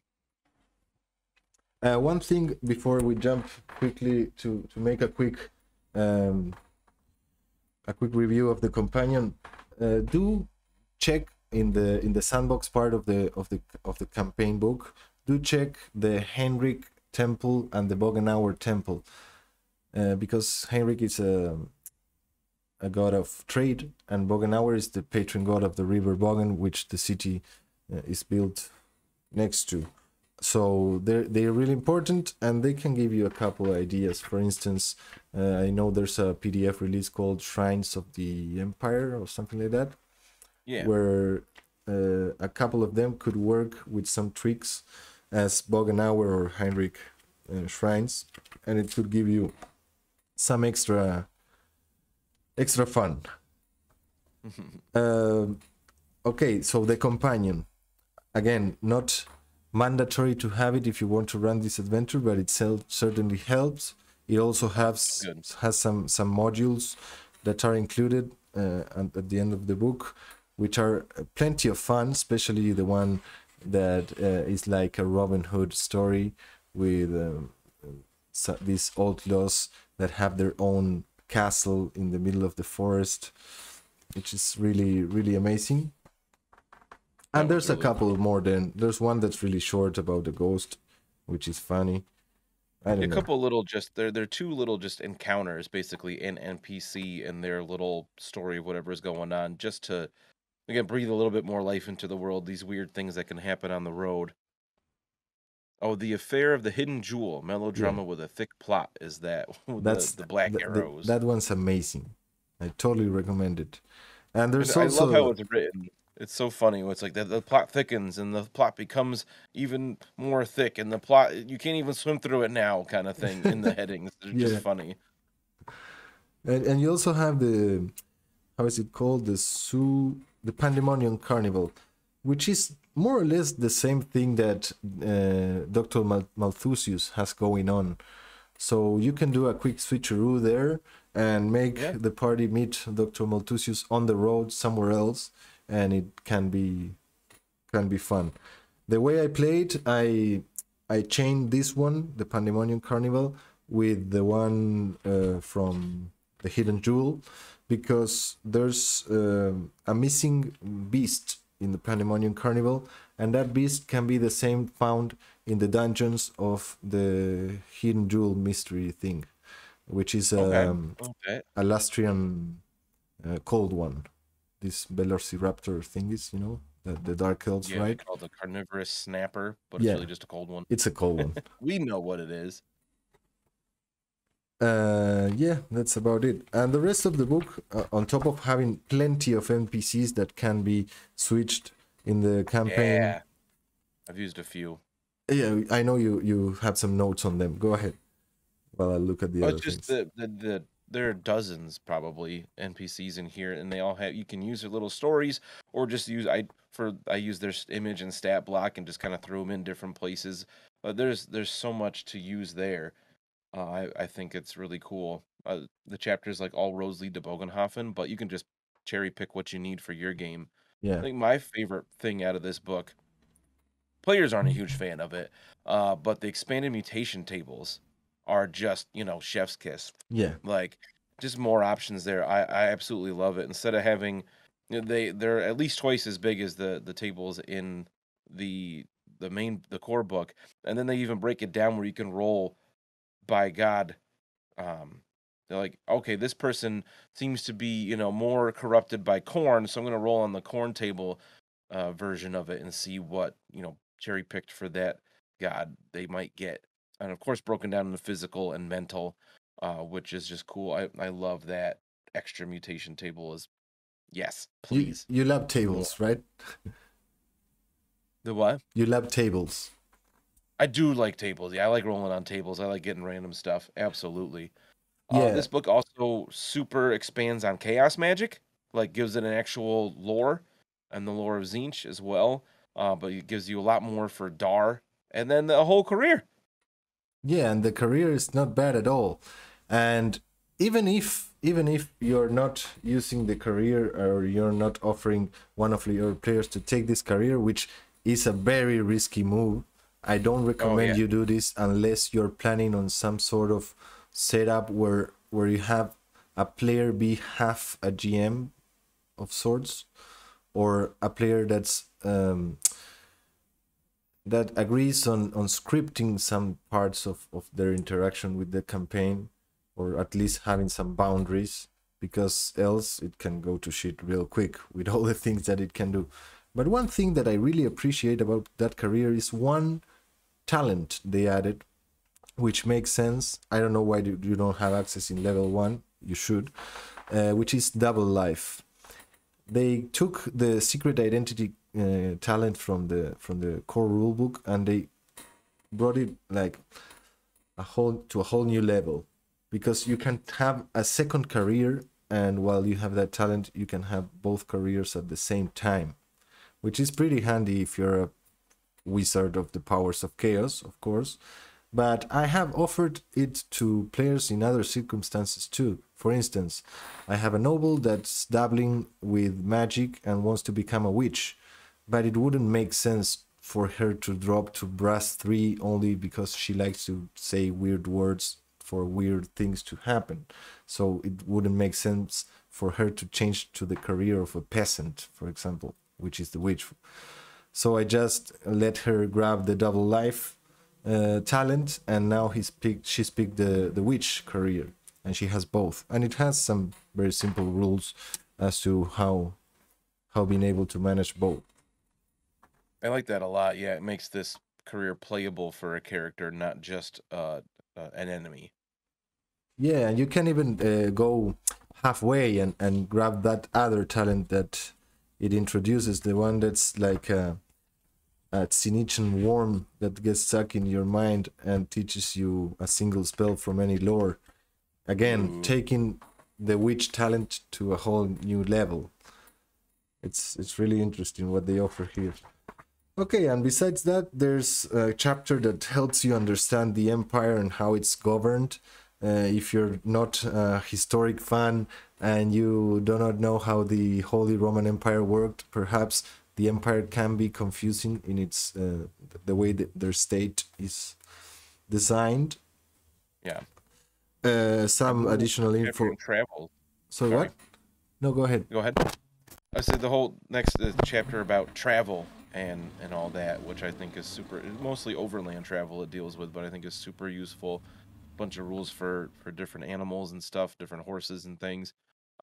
Uh, one thing before we jump quickly to to make a quick um, a quick review of the companion, uh, do check in the in the sandbox part of the of the of the campaign book. Do check the Henrik Temple and the Bögenauer Temple, uh, because Henrik is a a god of trade, and Bögenauer is the patron god of the river Bögen, which the city uh, is built next to. So they're, they're really important, and they can give you a couple ideas. For instance, uh, I know there's a P D F release called Shrines of the Empire or something like that. Yeah. Where uh, a couple of them could work with some tricks as Bögenauer or Henrik uh, shrines, and it could give you some extra, extra fun. uh, okay, so the companion. Again, not... mandatory to have it if you want to run this adventure, but it certainly helps. It also has Good. has some some modules that are included uh, at the end of the book, which are plenty of fun, especially the one that uh, is like a Robin Hood story with um, these outlaws that have their own castle in the middle of the forest, which is really really amazing. And there's a couple more. Then there's one that's really short about the ghost, which is funny. I don't know. A couple little just there. There are two little just encounters, basically an N P C and their little story of whatever is going on, just to again breathe a little bit more life into the world. These weird things that can happen on the road. Oh, the affair of the hidden jewel, melodrama yeah. with a thick plot. Is that that's the, the black the, arrows? The, that one's amazing. I totally recommend it. And there's and also I love how it's written. It's so funny. It's like the, the plot thickens and the plot becomes even more thick, and the plot, you can't even swim through it now kind of thing in the headings. They're yeah. just funny. And, and you also have the, how is it called? The Sue, the Pandemonium Carnival, which is more or less the same thing that uh, Doctor Malthusius has going on. So you can do a quick switcheroo there and make yeah. the party meet Doctor Malthusius on the road somewhere else. And it can be can be fun. The way I played, I I chained this one, the Pandemonium Carnival, with the one uh, from the Hidden Jewel, because there's uh, a missing beast in the Pandemonium Carnival, and that beast can be the same found in the dungeons of the Hidden Jewel mystery thing, which is a, okay. Um, okay. a Lastrian uh, cold one. This Velociraptor thing is, you know, the, the Dark Elves, yeah, right? Called the carnivorous snapper, but yeah. It's really just a cold one. It's a cold one. We know what it is. Uh, yeah, that's about it. And the rest of the book, uh, on top of having plenty of N P Cs that can be switched in the campaign. Yeah, I've used a few. Yeah, I know you you have some notes on them. Go ahead. While I look at the oh, other just things. The, the, the, there are dozens probably N P Cs in here, and they all have, you can use their little stories or just use, I for I use their image and stat block and just kind of throw them in different places. But there's there's so much to use there. Uh, I, I think it's really cool. Uh, the chapters, like, all roads lead to Bögenhafen, but you can just cherry pick what you need for your game. Yeah. I think my favorite thing out of this book, players aren't a huge fan of it, uh, but the expanded mutation tables are just, you know, chef's kiss. Yeah. Like, just more options there. I, I absolutely love it. Instead of having, you know, they, they're at least twice as big as the, the tables in the the main, the core book. And then they even break it down where you can roll by God, um, they're like, okay, this person seems to be, you know, more corrupted by corn, so I'm going to roll on the corn table uh, version of it and see what, you know, cherry picked for that God they might get. And of course, broken down into physical and mental, uh, which is just cool. I, I love that extra mutation table. Is yes, please. You, you love tables, cool. Right? The what? You love tables. I do like tables. Yeah, I like rolling on tables. I like getting random stuff. Absolutely. Yeah. Uh, this book also super expands on chaos magic, like gives it an actual lore and the lore of Tzeentch as well. Uh, but it gives you a lot more for Dar and then the whole career. Yeah, and the career is not bad at all. And even if even if you're not using the career or you're not offering one of your players to take this career, which is a very risky move, I don't recommend oh, yeah. you do this unless you're planning on some sort of setup where where you have a player be half a G M of sorts, or a player that's um, that agrees on, on scripting some parts of, of their interaction with the campaign, or at least having some boundaries, because else it can go to shit real quick with all the things that it can do. But one thing that I really appreciate about that career is one talent they added, which makes sense. I don't know why you don't have access in level one. You should, uh, which is double life. They took the secret identity uh, talent from the from the core rulebook, and they brought it like a whole to a whole new level, because you can have a second career, and while you have that talent, you can have both careers at the same time. Which is pretty handy if you're a wizard of the powers of chaos, of course. But I have offered it to players in other circumstances too. For instance, I have a noble that's dabbling with magic and wants to become a witch, but it wouldn't make sense for her to drop to brass three only because she likes to say weird words for weird things to happen. So it wouldn't make sense for her to change to the career of a peasant, for example, which is the witch. So I just let her grab the double life uh, talent, and now he's picked, she's picked the, the witch career, and she has both. And it has some very simple rules as to how, how being able to manage both. I like that a lot. Yeah, it makes this career playable for a character, not just uh, uh, an enemy. Yeah, and you can even uh, go halfway and, and grab that other talent that it introduces, the one that's like a, a Tzeentchian worm that gets stuck in your mind and teaches you a single spell from any lore. Again, Ooh. taking the witch talent to a whole new level. It's it's really interesting what they offer here. Okay, and besides that, there's a chapter that helps you understand the Empire and how it's governed. Uh, if you're not a historic fan and you do not know how the Holy Roman Empire worked, perhaps the Empire can be confusing in its uh, the way that their state is designed. Yeah. Uh, some Ooh, additional info. Travel. So Sorry. what? No, go ahead. Go ahead. I said the whole next uh, chapter about travel and and all that, which I think is super, mostly overland travel it deals with, but I think is super useful. Bunch of rules for for different animals and stuff, different horses and things.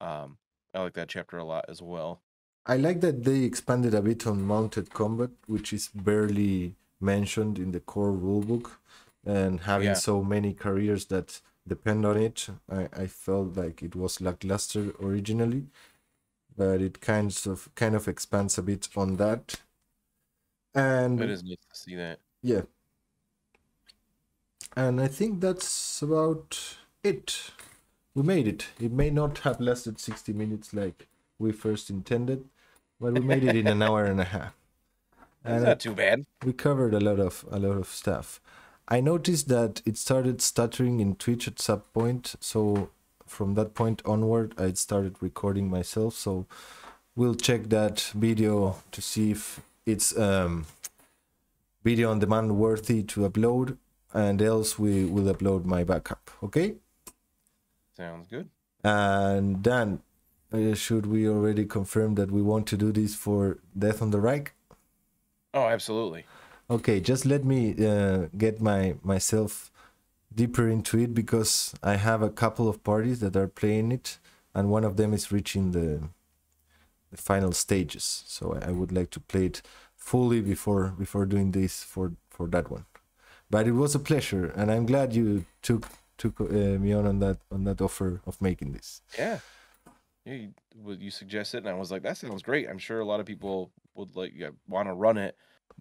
um I like that chapter a lot as well. I like that they expanded a bit on mounted combat, which is barely mentioned in the core rulebook, and having yeah. so many careers that depend on it, I, I felt like it was lackluster originally, but it kind of kind of expands a bit on that. And it is nice to see that. Yeah. And I think that's about it. We made it. It may not have lasted sixty minutes like we first intended, but we made it in an hour and a half. That's not too bad. We covered a lot of a lot of stuff. I noticed that it started stuttering in Twitch at some point, so from that point onward, I started recording myself. So we'll check that video to see if it's um, video on demand worthy to upload, and else we will upload my backup. Okay? Sounds good. And Dan, should we already confirm that we want to do this for Death on the Reik? Oh, absolutely. Okay, just let me uh, get my myself deeper into it, because I have a couple of parties that are playing it, and one of them is reaching the, the final stages. So I would like to play it fully before before doing this for for that one. But it was a pleasure, and I'm glad you took took uh, me on on that on that offer of making this. Yeah, you you suggested, and I was like, that sounds great. I'm sure a lot of people would like want to run it,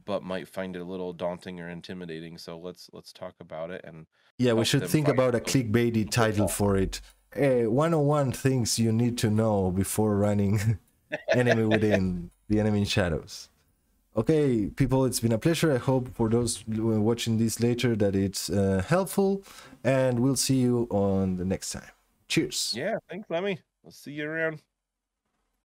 but might find it a little daunting or intimidating. So let's let's talk about it. And yeah, we should think about a clickbaity title for it. Hey, one oh one things you need to know before running Enemy Within, the Enemy in Shadows. Okay, people, it's been a pleasure. I hope for those watching this later that it's uh, helpful, and we'll see you on the next time. Cheers. Yeah, thanks, Lemmy. We'll see you around.